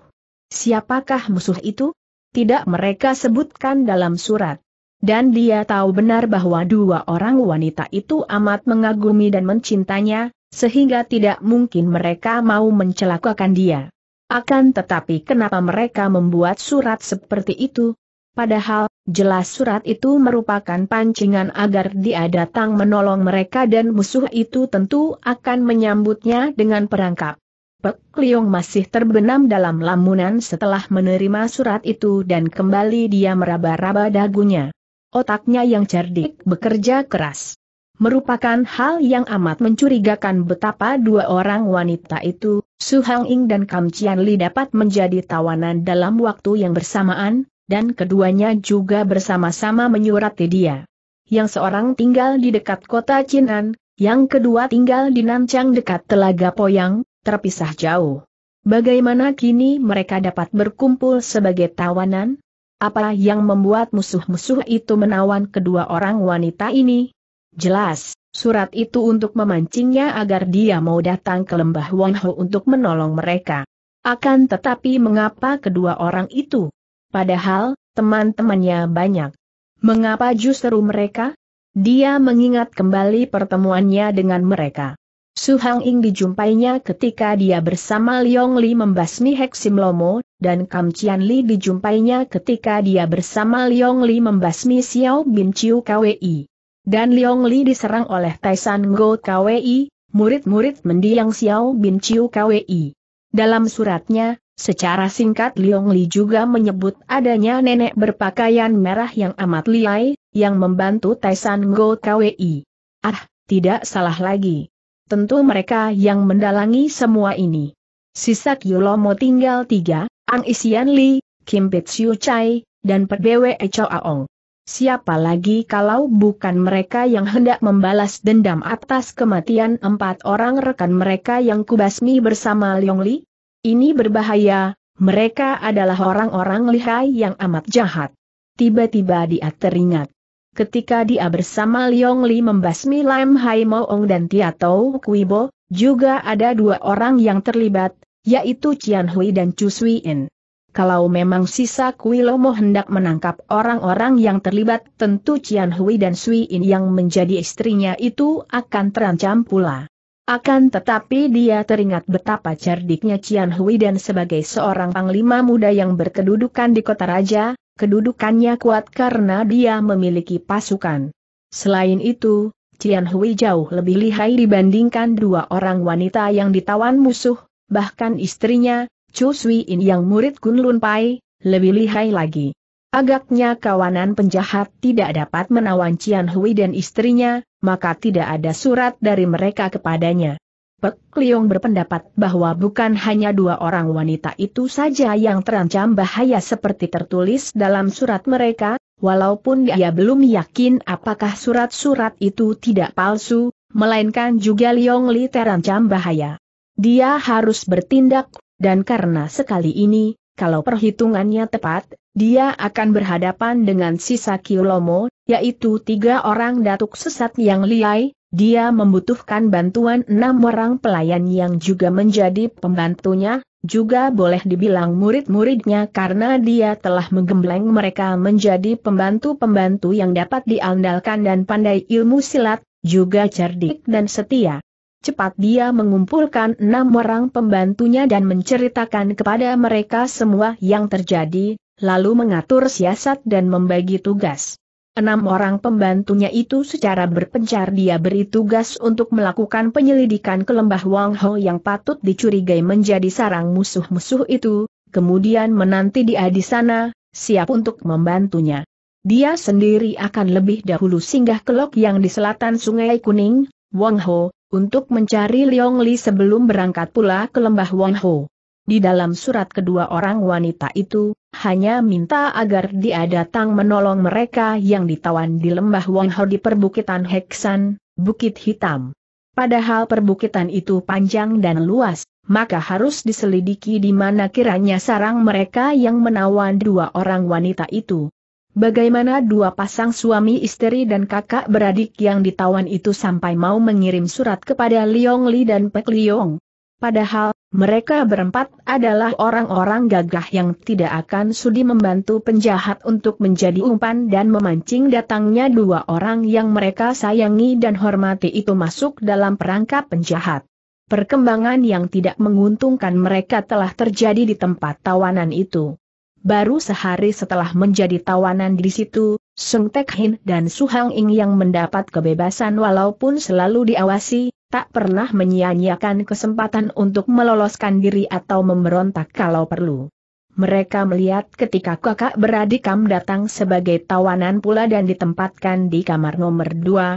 Siapakah musuh itu? Tidak mereka sebutkan dalam surat. Dan dia tahu benar bahwa dua orang wanita itu amat mengagumi dan mencintainya, sehingga tidak mungkin mereka mau mencelakakan dia. Akan tetapi kenapa mereka membuat surat seperti itu? Padahal, jelas surat itu merupakan pancingan agar dia datang menolong mereka dan musuh itu tentu akan menyambutnya dengan perangkap. Pek Liong masih terbenam dalam lamunan setelah menerima surat itu dan kembali dia meraba-raba dagunya. Otaknya yang cerdik bekerja keras. Merupakan hal yang amat mencurigakan betapa dua orang wanita itu, Su Hang Ing dan Kam Cian Li, dapat menjadi tawanan dalam waktu yang bersamaan, dan keduanya juga bersama-sama menyurati dia. Yang seorang tinggal di dekat kota Chinan, yang kedua tinggal di Nanchang dekat Telaga Poyang, terpisah jauh. Bagaimana kini mereka dapat berkumpul sebagai tawanan? Apa yang membuat musuh-musuh itu menawan kedua orang wanita ini? Jelas, surat itu untuk memancingnya agar dia mau datang ke Lembah Huang Ho untuk menolong mereka. Akan tetapi mengapa kedua orang itu? Padahal, teman-temannya banyak. Mengapa justru mereka? Dia mengingat kembali pertemuannya dengan mereka. Su Hang Ing dijumpainya ketika dia bersama Liong Li membasmi Hek Sim Lomo, dan Kam Cian Li dijumpainya ketika dia bersama Liong Li membasmi Siauw Bin Chiu Kwi. Dan Liong Li diserang oleh Taisan Ngo Kwi, murid-murid mendiang Siauw Bin Chiu Kwi. Dalam suratnya, secara singkat Liong Li juga menyebut adanya nenek berpakaian merah yang amat lihai, yang membantu Taisan Ngo Kwi. Ah, tidak salah lagi. Tentu mereka yang mendalangi semua ini. Sisa Kiu Lomo tinggal tiga, Ang I Sian Li, Kim Pit Siu Chai, dan P.B.W.E. Choa Ong. Siapa lagi kalau bukan mereka yang hendak membalas dendam atas kematian empat orang rekan mereka yang kubasmi bersama Liong Li? Ini berbahaya, mereka adalah orang-orang lihai yang amat jahat. Tiba-tiba dia teringat. Ketika dia bersama Liong Li membasmi Lam Hai Mo Ong dan Tiat Tauw Kui Bo, juga ada dua orang yang terlibat, yaitu Cian Hui dan Chu Sui In. Kalau memang sisa Kiu Lomo hendak menangkap orang-orang yang terlibat, tentu Cian Hui dan Sui In yang menjadi istrinya itu akan terancam pula. Akan tetapi dia teringat betapa cerdiknya Cian Hui dan sebagai seorang panglima muda yang berkedudukan di Kota Raja, kedudukannya kuat karena dia memiliki pasukan. Selain itu, Cian Hui jauh lebih lihai dibandingkan dua orang wanita yang ditawan musuh, bahkan istrinya, Chu Sui In yang murid Kunlun Pai, lebih lihai lagi. Agaknya kawanan penjahat tidak dapat menawan Cian Hui dan istrinya, maka tidak ada surat dari mereka kepadanya. Pek Liong berpendapat bahwa bukan hanya dua orang wanita itu saja yang terancam bahaya seperti tertulis dalam surat mereka, walaupun dia belum yakin apakah surat-surat itu tidak palsu, melainkan juga Liong Li terancam bahaya. Dia harus bertindak, dan karena sekali ini, kalau perhitungannya tepat, dia akan berhadapan dengan sisa Kiu Lomo, yaitu tiga orang datuk sesat yang lihai. Dia membutuhkan bantuan enam orang pelayan yang juga menjadi pembantunya, juga boleh dibilang murid-muridnya karena dia telah menggembleng mereka menjadi pembantu-pembantu yang dapat diandalkan dan pandai ilmu silat, juga cerdik dan setia. Cepat dia mengumpulkan enam orang pembantunya dan menceritakan kepada mereka semua yang terjadi, lalu mengatur siasat dan membagi tugas. Enam orang pembantunya itu secara berpencar dia beri tugas untuk melakukan penyelidikan ke Lembah Huang Ho yang patut dicurigai menjadi sarang musuh-musuh itu, kemudian menanti dia di sana, siap untuk membantunya. Dia sendiri akan lebih dahulu singgah ke lok yang di selatan Sungai Kuning, Huang Ho, untuk mencari Liong Li sebelum berangkat pula ke Lembah Huang Ho. Di dalam surat kedua orang wanita itu, hanya minta agar dia datang menolong mereka yang ditawan di Lembah Huang Ho di perbukitan Heksan, Bukit Hitam. Padahal perbukitan itu panjang dan luas, maka harus diselidiki di mana kiranya sarang mereka yang menawan dua orang wanita itu. Bagaimana dua pasang suami istri dan kakak beradik yang ditawan itu sampai mau mengirim surat kepada Liong Li dan Pek Liong. Padahal, mereka berempat adalah orang-orang gagah yang tidak akan sudi membantu penjahat untuk menjadi umpan dan memancing datangnya dua orang yang mereka sayangi dan hormati itu masuk dalam perangkap penjahat. Perkembangan yang tidak menguntungkan mereka telah terjadi di tempat tawanan itu. Baru sehari setelah menjadi tawanan di situ, Song Tek Hin dan Su Hang Ing yang mendapat kebebasan walaupun selalu diawasi, tak pernah menyia-nyiakan kesempatan untuk meloloskan diri atau memberontak kalau perlu. Mereka melihat ketika kakak beradik Kam datang sebagai tawanan pula dan ditempatkan di kamar nomor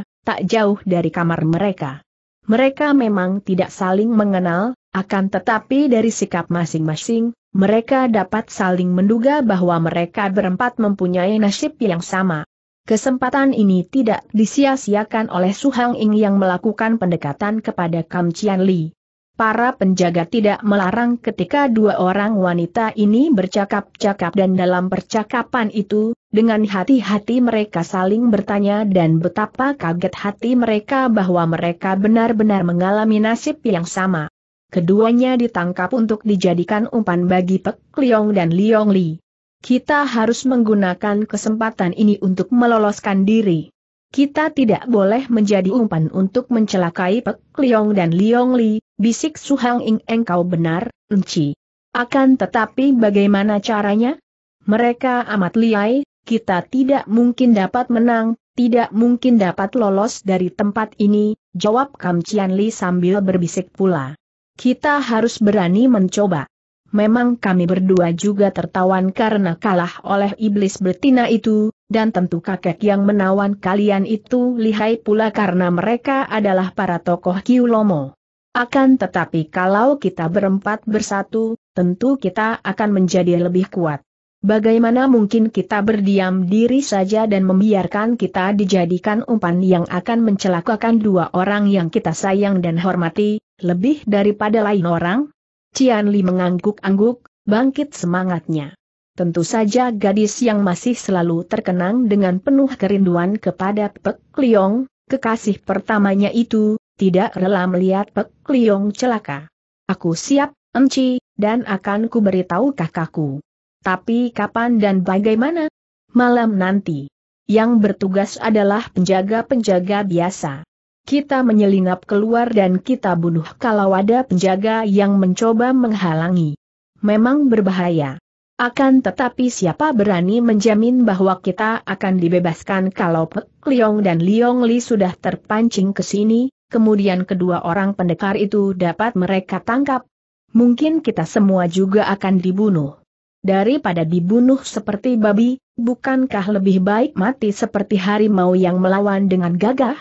2, tak jauh dari kamar mereka. Mereka memang tidak saling mengenal, akan tetapi dari sikap masing-masing, mereka dapat saling menduga bahwa mereka berempat mempunyai nasib yang sama. Kesempatan ini tidak disia-siakan oleh Su Hang Ing yang melakukan pendekatan kepada Kam Cian Li. Para penjaga tidak melarang ketika dua orang wanita ini bercakap-cakap dan dalam percakapan itu, dengan hati-hati mereka saling bertanya dan betapa kaget hati mereka bahwa mereka benar-benar mengalami nasib yang sama. Keduanya ditangkap untuk dijadikan umpan bagi Pek Liong dan Liong Li. Kita harus menggunakan kesempatan ini untuk meloloskan diri. Kita tidak boleh menjadi umpan untuk mencelakai Pek Liong dan Liong Li, bisik Su Hang Ing. Engkau benar, Enci. Akan tetapi bagaimana caranya? Mereka amat lihai, kita tidak mungkin dapat menang, tidak mungkin dapat lolos dari tempat ini, jawab Kam Cian Li sambil berbisik pula. Kita harus berani mencoba. memang kami berdua juga tertawan karena kalah oleh iblis betina itu, dan tentu kakek yang menawan kalian itu lihai pula karena mereka adalah para tokoh Kiu Lomo. Akan tetapi kalau kita berempat bersatu, tentu kita akan menjadi lebih kuat. Bagaimana mungkin kita berdiam diri saja dan membiarkan kita dijadikan umpan yang akan mencelakakan dua orang yang kita sayang dan hormati, lebih daripada lain orang? Cian Li mengangguk-angguk, bangkit semangatnya. Tentu saja gadis yang masih selalu terkenang dengan penuh kerinduan kepada Pek Liong, kekasih pertamanya itu, tidak rela melihat Pek Liong celaka. Aku siap, Enci, dan akan kuberitahu kakakku. Tapi kapan dan bagaimana? Malam nanti. Yang bertugas adalah penjaga-penjaga biasa. Kita menyelinap keluar dan kita bunuh kalau ada penjaga yang mencoba menghalangi. Memang berbahaya. Akan tetapi siapa berani menjamin bahwa kita akan dibebaskan kalau Pek Liong dan Liong Li sudah terpancing ke sini, kemudian kedua orang pendekar itu dapat mereka tangkap? Mungkin kita semua juga akan dibunuh. Daripada dibunuh seperti babi, bukankah lebih baik mati seperti harimau yang melawan dengan gagah?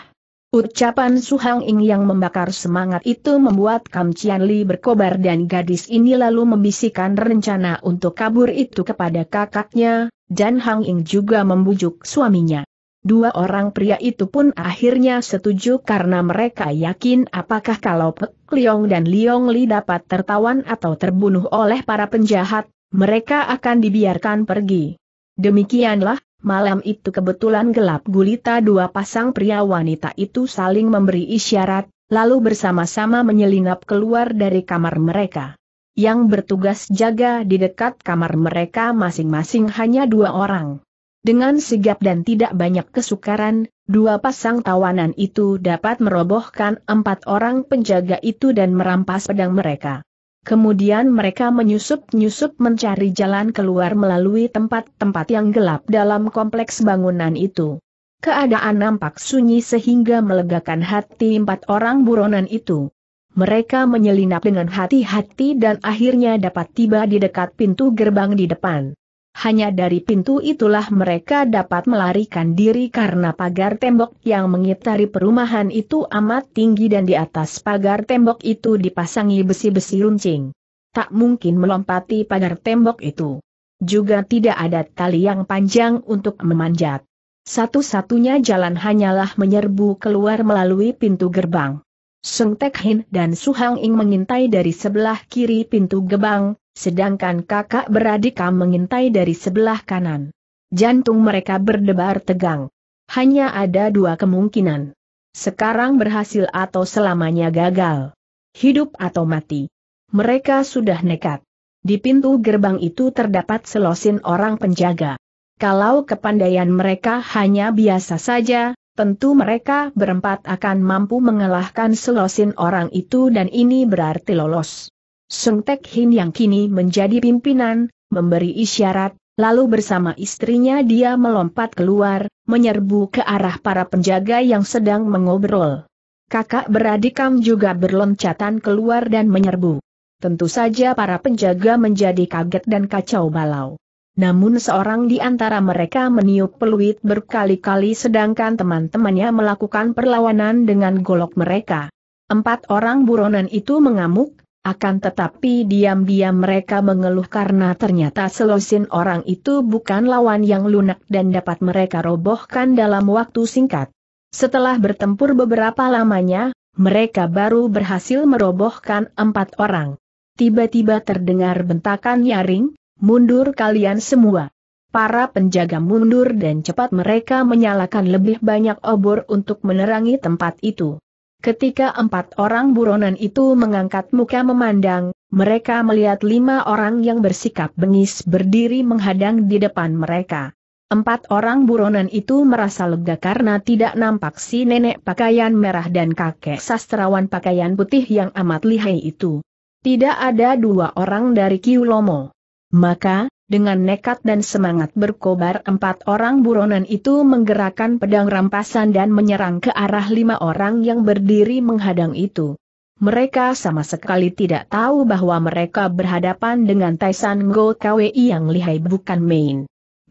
Ucapan Su Hang Ing yang membakar semangat itu membuat Kam Cian Li berkobar dan gadis ini lalu membisikkan rencana untuk kabur itu kepada kakaknya, dan Hang Ing juga membujuk suaminya. Dua orang pria itu pun akhirnya setuju karena mereka yakin apakah kalau Pek Liong dan Liong Li dapat tertawan atau terbunuh oleh para penjahat, mereka akan dibiarkan pergi. Demikianlah. Malam itu kebetulan gelap gulita dua pasang pria wanita itu saling memberi isyarat, lalu bersama-sama menyelinap keluar dari kamar mereka. Yang bertugas jaga di dekat kamar mereka masing-masing hanya dua orang. Dengan sigap dan tidak banyak kesukaran, dua pasang tawanan itu dapat merobohkan empat orang penjaga itu dan merampas pedang mereka. Kemudian mereka menyusup-nyusup mencari jalan keluar melalui tempat-tempat yang gelap dalam kompleks bangunan itu. Keadaan nampak sunyi sehingga melegakan hati empat orang buronan itu. Mereka menyelinap dengan hati-hati dan akhirnya dapat tiba di dekat pintu gerbang di depan. Hanya dari pintu itulah mereka dapat melarikan diri karena pagar tembok yang mengitari perumahan itu amat tinggi dan di atas pagar tembok itu dipasangi besi-besi runcing. Tak mungkin melompati pagar tembok itu. Juga tidak ada tali yang panjang untuk memanjat. Satu-satunya jalan hanyalah menyerbu keluar melalui pintu gerbang. Song Tek Hin dan Su Hang Ing mengintai dari sebelah kiri pintu gerbang, sedangkan kakak beradik Kam mengintai dari sebelah kanan. Jantung mereka berdebar tegang. Hanya ada dua kemungkinan. Sekarang berhasil atau selamanya gagal. Hidup atau mati. Mereka sudah nekat. Di pintu gerbang itu terdapat selosin orang penjaga. Kalau kepandaian mereka hanya biasa saja, tentu mereka berempat akan mampu mengalahkan selosin orang itu dan ini berarti lolos. Song Tek Hin yang kini menjadi pimpinan, memberi isyarat, lalu bersama istrinya dia melompat keluar, menyerbu ke arah para penjaga yang sedang mengobrol. Kakak beradik Kam juga berloncatan keluar dan menyerbu. Tentu saja para penjaga menjadi kaget dan kacau balau. Namun seorang di antara mereka meniup peluit berkali-kali sedangkan teman-temannya melakukan perlawanan dengan golok mereka. Empat orang buronan itu mengamuk. Akan tetapi diam-diam mereka mengeluh karena ternyata selosin orang itu bukan lawan yang lunak dan dapat mereka robohkan dalam waktu singkat. Setelah bertempur beberapa lamanya, mereka baru berhasil merobohkan empat orang. Tiba-tiba terdengar bentakan nyaring, "Mundur kalian semua!" Para penjaga mundur dan cepat mereka menyalakan lebih banyak obor untuk menerangi tempat itu. Ketika empat orang buronan itu mengangkat muka memandang, mereka melihat lima orang yang bersikap bengis berdiri menghadang di depan mereka. Empat orang buronan itu merasa lega karena tidak nampak si nenek pakaian merah dan kakek sastrawan pakaian putih yang amat lihai itu. Tidak ada dua orang dari Kiu Lomo. Maka, dengan nekat dan semangat berkobar empat orang buronan itu menggerakkan pedang rampasan dan menyerang ke arah lima orang yang berdiri menghadang itu. Mereka sama sekali tidak tahu bahwa mereka berhadapan dengan Taisan Ngo Kwi yang lihai bukan main.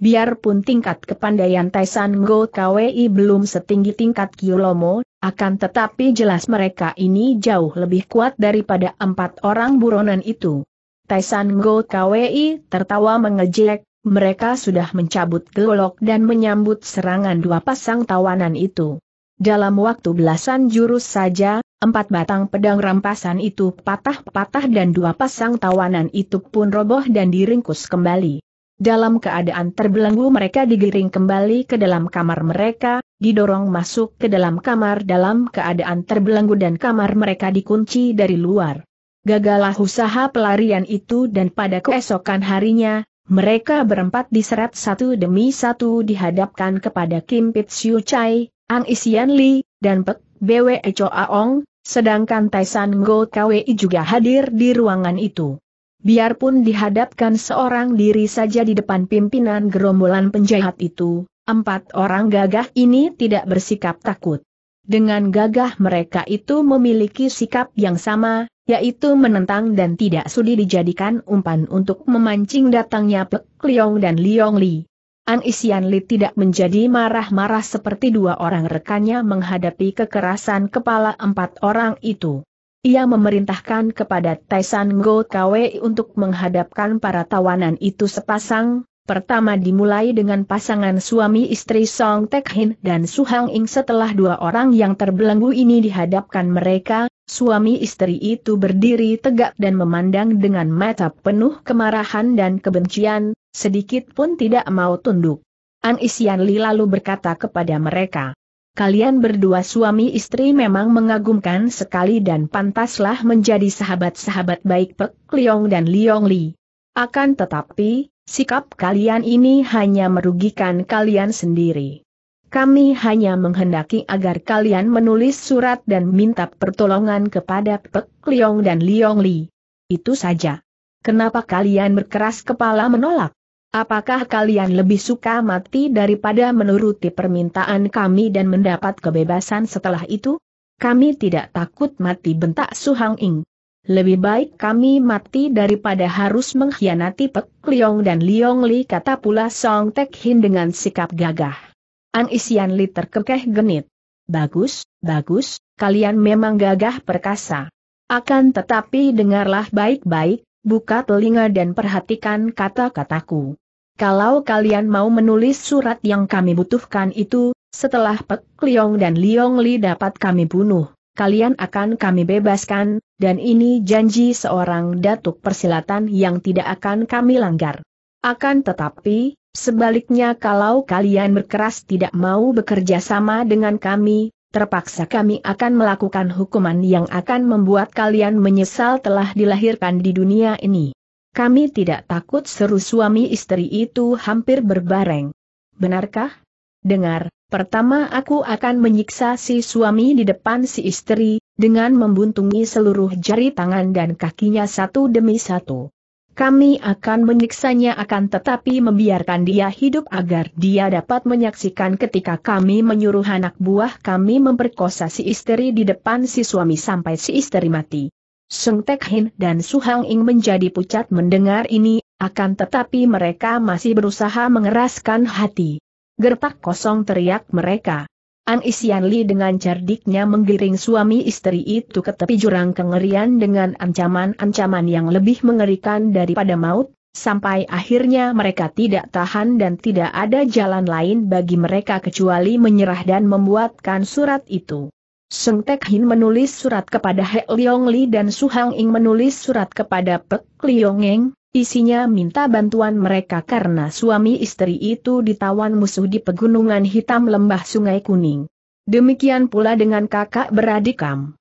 Biarpun tingkat kepandaian Taisan Ngo Kwi belum setinggi tingkat Kiu Lomo, akan tetapi jelas mereka ini jauh lebih kuat daripada empat orang buronan itu. Taisan Ngo Kwi tertawa mengejek, mereka sudah mencabut golok dan menyambut serangan dua pasang tawanan itu. Dalam waktu belasan jurus saja, empat batang pedang rampasan itu patah-patah dan dua pasang tawanan itu pun roboh dan diringkus kembali. Dalam keadaan terbelenggu mereka digiring kembali ke dalam kamar mereka, didorong masuk ke dalam kamar dalam keadaan terbelenggu dan kamar mereka dikunci dari luar. Gagalah usaha pelarian itu dan pada keesokan harinya, mereka berempat diseret satu demi satu dihadapkan kepada Kim Pit Siu Chai, Ang I Sian Li, dan Pek.B.W.E. Choa Ong, sedangkan Taisan Ngo Kwi juga hadir di ruangan itu. Biarpun dihadapkan seorang diri saja di depan pimpinan gerombolan penjahat itu, empat orang gagah ini tidak bersikap takut. Dengan gagah mereka itu memiliki sikap yang sama, yaitu menentang dan tidak sudi dijadikan umpan untuk memancing datangnya Pek Liong dan Liong Li. Ang I Sian Li tidak menjadi marah-marah seperti dua orang rekannya menghadapi kekerasan kepala empat orang itu. Ia memerintahkan kepada Taisan Ngo Kwi untuk menghadapkan para tawanan itu sepasang, pertama dimulai dengan pasangan suami istri Song Tek Hin dan Su Hang Ing. Setelah dua orang yang terbelenggu ini dihadapkan mereka, suami istri itu berdiri tegak dan memandang dengan mata penuh kemarahan dan kebencian, sedikit pun tidak mau tunduk. Ang I Sian Li lalu berkata kepada mereka, "Kalian berdua suami istri memang mengagumkan sekali dan pantaslah menjadi sahabat-sahabat baik Pek Liong dan Liong Li. Akan tetapi, sikap kalian ini hanya merugikan kalian sendiri. Kami hanya menghendaki agar kalian menulis surat dan minta pertolongan kepada Pek Liong dan Liong Li. Itu saja. Kenapa kalian berkeras kepala menolak? Apakah kalian lebih suka mati daripada menuruti permintaan kami dan mendapat kebebasan setelah itu? Kami tidak takut mati," bentak Su Hang Ing. "Lebih baik kami mati daripada harus mengkhianati Pek Liong dan Liong Li," kata pula Song Tek Hin dengan sikap gagah. Ang I Sian Li terkekeh genit. "Bagus, bagus, kalian memang gagah perkasa. Akan tetapi dengarlah baik-baik. Buka telinga dan perhatikan kata-kataku. Kalau kalian mau menulis surat yang kami butuhkan itu, setelah Pek Liong dan Liong Li dapat kami bunuh, kalian akan kami bebaskan, dan ini janji seorang datuk persilatan yang tidak akan kami langgar. Akan tetapi, sebaliknya kalau kalian berkeras tidak mau bekerja sama dengan kami, terpaksa kami akan melakukan hukuman yang akan membuat kalian menyesal telah dilahirkan di dunia ini." "Kami tidak takut," seru suami istri itu hampir berbareng. "Benarkah? Dengar, pertama aku akan menyiksa si suami di depan si istri, dengan membuntungi seluruh jari tangan dan kakinya satu demi satu. Kami akan menyiksanya akan tetapi membiarkan dia hidup agar dia dapat menyaksikan ketika kami menyuruh anak buah kami memperkosa si istri di depan si suami sampai si istri mati." Song Tek Hin dan Su Hang Ing menjadi pucat mendengar ini, akan tetapi mereka masih berusaha mengeraskan hati. "Gertak kosong," teriak mereka. Ang I Sian Li dengan cerdiknya menggiring suami istri itu ke tepi jurang kengerian dengan ancaman-ancaman yang lebih mengerikan daripada maut, sampai akhirnya mereka tidak tahan dan tidak ada jalan lain bagi mereka kecuali menyerah dan membuatkan surat itu. Song Tek Hin menulis surat kepada Hek Liong Li dan Su Hang Ing menulis surat kepada Pek Kliongeng, isinya minta bantuan mereka karena suami istri itu ditawan musuh di Pegunungan Hitam Lembah Sungai Kuning. Demikian pula dengan kakak beradik Kam.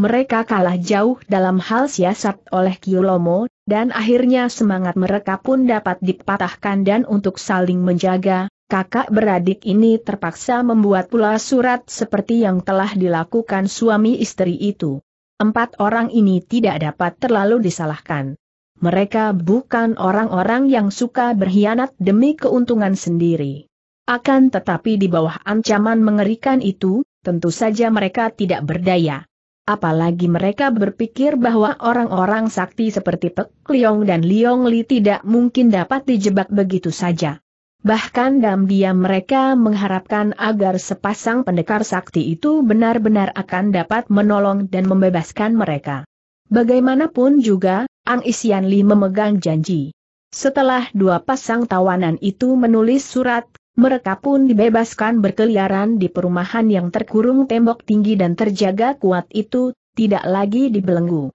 Mereka kalah jauh dalam hal siasat oleh Kiu Lomo, dan akhirnya semangat mereka pun dapat dipatahkan dan untuk saling menjaga, kakak beradik ini terpaksa membuat pula surat seperti yang telah dilakukan suami istri itu. Empat orang ini tidak dapat terlalu disalahkan. Mereka bukan orang-orang yang suka berkhianat demi keuntungan sendiri. Akan tetapi di bawah ancaman mengerikan itu, tentu saja mereka tidak berdaya. Apalagi mereka berpikir bahwa orang-orang sakti seperti Pek Liong dan Liong Li tidak mungkin dapat dijebak begitu saja. Bahkan dalam diam mereka mengharapkan agar sepasang pendekar sakti itu benar-benar akan dapat menolong dan membebaskan mereka. Bagaimanapun juga, Ang I Sian Li memegang janji. Setelah dua pasang tawanan itu menulis surat, mereka pun dibebaskan berkeliaran di perumahan yang terkurung tembok tinggi dan terjaga kuat itu, tidak lagi dibelenggu.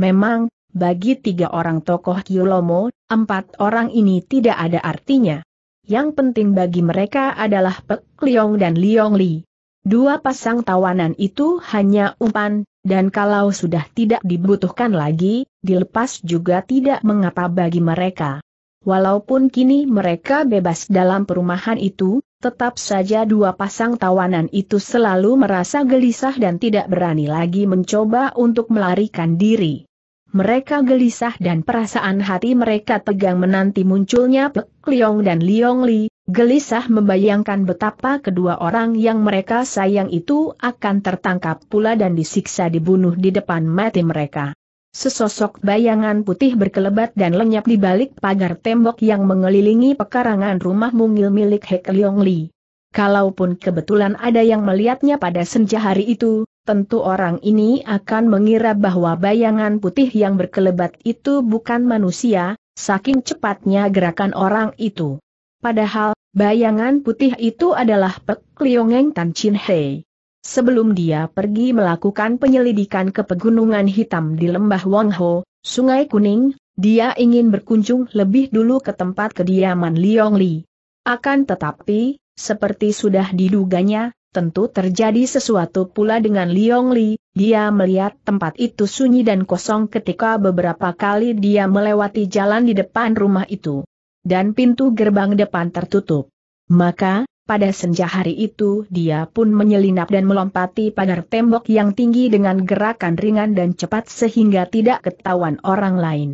Memang, bagi tiga orang tokoh Kiu Lomo, empat orang ini tidak ada artinya. Yang penting bagi mereka adalah Pek Liong dan Liong Li. Dua pasang tawanan itu hanya umpan, dan kalau sudah tidak dibutuhkan lagi, dilepas juga tidak mengapa bagi mereka. Walaupun kini mereka bebas dalam perumahan itu, tetap saja dua pasang tawanan itu selalu merasa gelisah dan tidak berani lagi mencoba untuk melarikan diri. Mereka gelisah dan perasaan hati mereka tegang menanti munculnya Pek Liong dan Liong Li, gelisah membayangkan betapa kedua orang yang mereka sayang itu akan tertangkap pula dan disiksa dibunuh di depan mata mereka. Sesosok bayangan putih berkelebat dan lenyap di balik pagar tembok yang mengelilingi pekarangan rumah mungil milik Hek Liong Li. Kalaupun kebetulan ada yang melihatnya pada senja hari itu, tentu orang ini akan mengira bahwa bayangan putih yang berkelebat itu bukan manusia, saking cepatnya gerakan orang itu. Padahal, bayangan putih itu adalah Pek Kliongeng Tan Chin Hei. Sebelum dia pergi melakukan penyelidikan ke Pegunungan Hitam di Lembah Huang Ho, Sungai Kuning, dia ingin berkunjung lebih dulu ke tempat kediaman Liong Li. Akan tetapi, seperti sudah diduganya, tentu terjadi sesuatu pula dengan Liong Li. Dia melihat tempat itu sunyi dan kosong ketika beberapa kali dia melewati jalan di depan rumah itu. Dan pintu gerbang depan tertutup. Maka, pada senja hari itu dia pun menyelinap dan melompati pagar tembok yang tinggi dengan gerakan ringan dan cepat sehingga tidak ketahuan orang lain.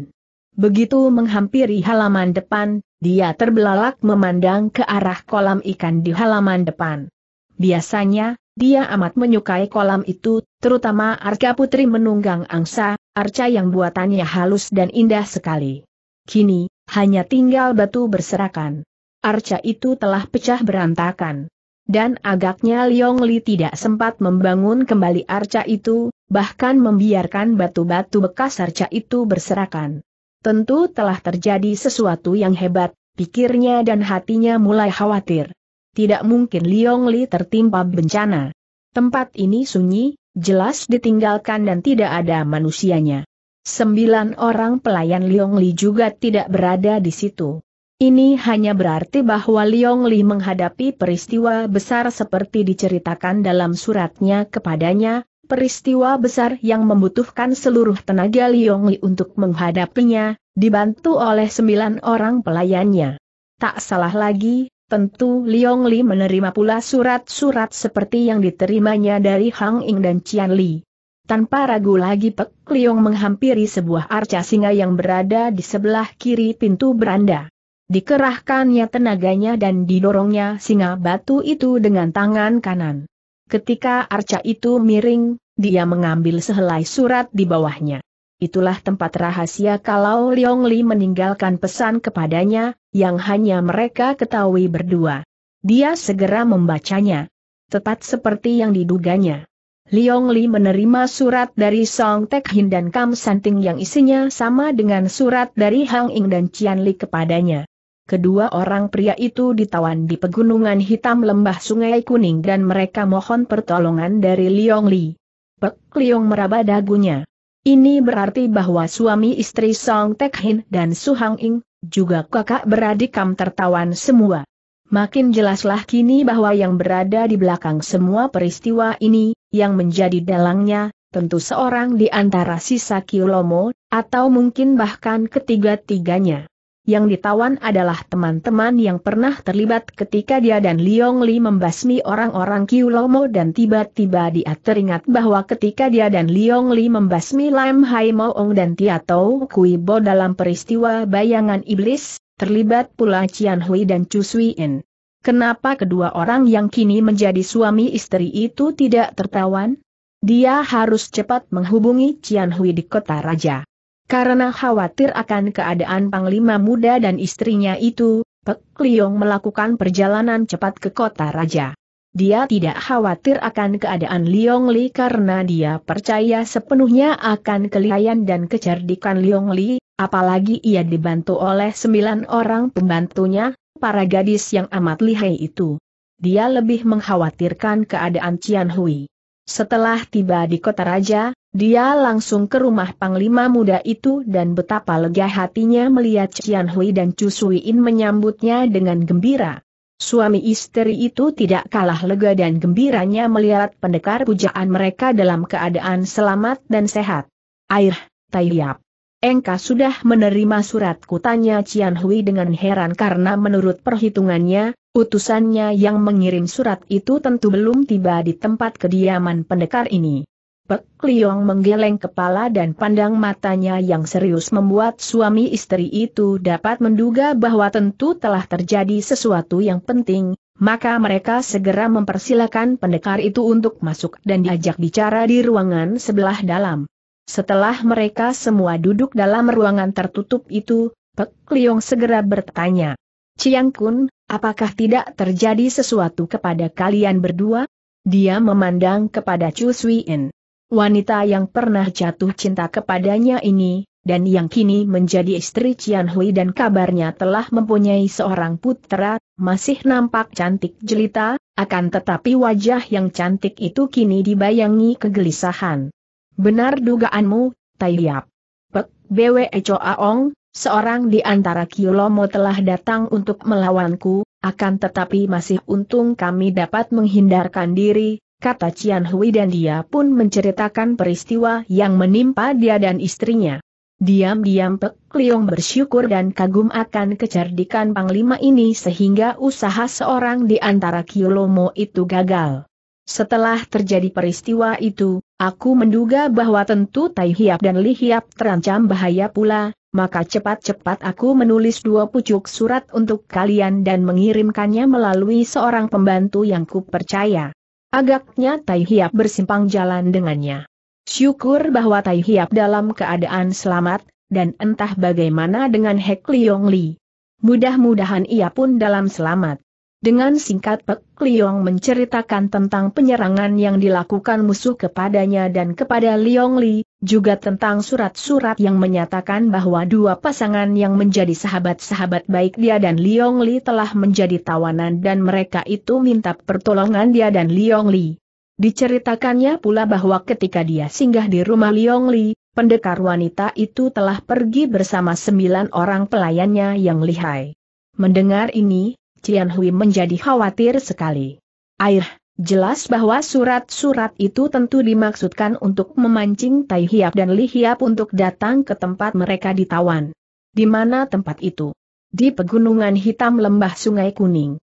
Begitu menghampiri halaman depan, dia terbelalak memandang ke arah kolam ikan di halaman depan. Biasanya, dia amat menyukai kolam itu, terutama arca putri menunggang angsa, arca yang buatannya halus dan indah sekali. Kini, hanya tinggal batu berserakan. Arca itu telah pecah berantakan. Dan agaknya Liong Li tidak sempat membangun kembali arca itu, bahkan membiarkan batu-batu bekas arca itu berserakan. Tentu telah terjadi sesuatu yang hebat, pikirnya dan hatinya mulai khawatir. Tidak mungkin Liong Li tertimpa bencana. Tempat ini sunyi, jelas ditinggalkan dan tidak ada manusianya. 9 orang pelayan Liong Li juga tidak berada di situ. Ini hanya berarti bahwa Liong Li menghadapi peristiwa besar seperti diceritakan dalam suratnya kepadanya, peristiwa besar yang membutuhkan seluruh tenaga Liong Li untuk menghadapinya, dibantu oleh 9 orang pelayannya. Tak salah lagi, tentu Liong Li menerima pula surat-surat seperti yang diterimanya dari Hang Ing dan Cian Li. Tanpa ragu lagi Pek Liong menghampiri sebuah arca singa yang berada di sebelah kiri pintu beranda. Dikerahkannya tenaganya dan didorongnya singa batu itu dengan tangan kanan. Ketika arca itu miring, dia mengambil sehelai surat di bawahnya. Itulah tempat rahasia kalau Liong Li meninggalkan pesan kepadanya, yang hanya mereka ketahui berdua. Dia segera membacanya. Tepat seperti yang diduganya. Liong Li menerima surat dari Song Tek Hin dan Kam Santeng yang isinya sama dengan surat dari Hang Ing dan Cian Li kepadanya. Kedua orang pria itu ditawan di Pegunungan Hitam Lembah Sungai Kuning dan mereka mohon pertolongan dari Liong Li. Pek Liong meraba dagunya. Ini berarti bahwa suami istri Song Tek Hin dan Su Hang Ing, juga kakak beradik Kam tertawan semua. Makin jelaslah kini bahwa yang berada di belakang semua peristiwa ini, yang menjadi dalangnya, tentu seorang di antara sisa Kiu Lomo, atau mungkin bahkan ketiga-tiganya. Yang ditawan adalah teman-teman yang pernah terlibat ketika dia dan Liong Li membasmi orang-orang Kiu Lomo dan tiba-tiba dia teringat bahwa ketika dia dan Liong Li membasmi Lam Hai Mo Ong dan Tiat Tauw Kui Bo dalam peristiwa bayangan iblis, terlibat pula Cian Hui dan Chu Sui In. Kenapa kedua orang yang kini menjadi suami istri itu tidak tertawan? Dia harus cepat menghubungi Cian Hui di Kota Raja. Karena khawatir akan keadaan panglima muda dan istrinya itu, Pek Liong melakukan perjalanan cepat ke Kota Raja. Dia tidak khawatir akan keadaan Liong Li karena dia percaya sepenuhnya akan kelihayan dan kecerdikan Liong Li, apalagi ia dibantu oleh 9 orang pembantunya, para gadis yang amat lihai itu. Dia lebih mengkhawatirkan keadaan Cian Hui. Setelah tiba di Kota Raja, dia langsung ke rumah panglima muda itu dan betapa lega hatinya melihat Cian Hui dan Chu Sui In menyambutnya dengan gembira. Suami istri itu tidak kalah lega dan gembiranya melihat pendekar pujaan mereka dalam keadaan selamat dan sehat. "Air, Tai Hiap. Engkau sudah menerima suratku?" tanya Cian Hui dengan heran karena menurut perhitungannya, utusannya yang mengirim surat itu tentu belum tiba di tempat kediaman pendekar ini. Pek Liong menggeleng kepala dan pandang matanya yang serius membuat suami istri itu dapat menduga bahwa tentu telah terjadi sesuatu yang penting, maka mereka segera mempersilakan pendekar itu untuk masuk dan diajak bicara di ruangan sebelah dalam. Setelah mereka semua duduk dalam ruangan tertutup itu, Pek Liong segera bertanya, "Ciangkun, apakah tidak terjadi sesuatu kepada kalian berdua?" Dia memandang kepada Chu Sui In. Wanita yang pernah jatuh cinta kepadanya ini, dan yang kini menjadi istri Cian Hui dan kabarnya telah mempunyai seorang putra, masih nampak cantik jelita, akan tetapi wajah yang cantik itu kini dibayangi kegelisahan. "Benar dugaanmu, Tai Hiap. P.B.W.E. Choa Ong, seorang di antara Kiu Lomo telah datang untuk melawanku, akan tetapi masih untung kami dapat menghindarkan diri," kata Cian Hui dan dia pun menceritakan peristiwa yang menimpa dia dan istrinya. Diam-diam Pek Liong bersyukur dan kagum akan kecerdikan panglima ini sehingga usaha seorang di antara Kiu Lomo itu gagal. "Setelah terjadi peristiwa itu, aku menduga bahwa tentu Tai Hiap dan Li Hiap terancam bahaya pula, maka cepat-cepat aku menulis 2 pucuk surat untuk kalian dan mengirimkannya melalui seorang pembantu yang kupercaya. Agaknya Tai Hiap bersimpang jalan dengannya. Syukur bahwa Tai Hiap dalam keadaan selamat, dan entah bagaimana dengan Hek Liong Li. Mudah-mudahan ia pun dalam selamat." Dengan singkat Pek Liong menceritakan tentang penyerangan yang dilakukan musuh kepadanya dan kepada Liong Li, juga tentang surat-surat yang menyatakan bahwa 2 pasangan yang menjadi sahabat-sahabat baik dia dan Liong Li telah menjadi tawanan dan mereka itu minta pertolongan dia dan Liong Li. Diceritakannya pula bahwa ketika dia singgah di rumah Liong Li, pendekar wanita itu telah pergi bersama 9 orang pelayannya yang lihai. Mendengar ini, Cian Hui menjadi khawatir sekali. "Air, jelas bahwa surat-surat itu tentu dimaksudkan untuk memancing Tai Hiap dan Li Hiap untuk datang ke tempat mereka ditawan." "Di mana tempat itu?" "Di Pegunungan Hitam Lembah Sungai Kuning."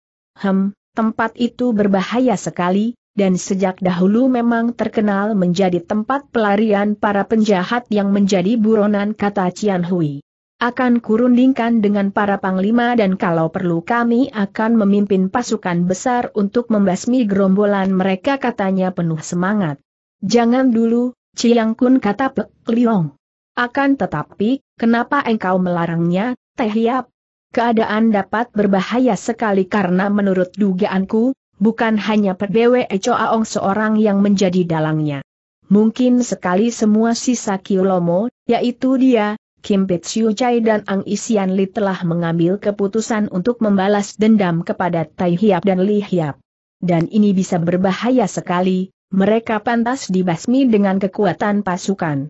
Tempat itu berbahaya sekali, dan sejak dahulu memang terkenal menjadi tempat pelarian para penjahat yang menjadi buronan," kata Cian Hui. "Akan kurundingkan dengan para panglima dan kalau perlu kami akan memimpin pasukan besar untuk membasmi gerombolan mereka," katanya penuh semangat. "Jangan dulu, Ciangkun," kata Pek Liong. "Akan tetapi, kenapa engkau melarangnya, Tai Hiap? Keadaan dapat berbahaya sekali karena menurut dugaanku, bukan hanya P.B.W.E. Choa Ong seorang yang menjadi dalangnya. Mungkin sekali semua sisa Kiu Lomo, yaitu dia, Kim Pit Siu Chai dan Ang I Sian Li telah mengambil keputusan untuk membalas dendam kepada Tai Hiap dan Li Hiap. Dan ini bisa berbahaya sekali, mereka pantas dibasmi dengan kekuatan pasukan."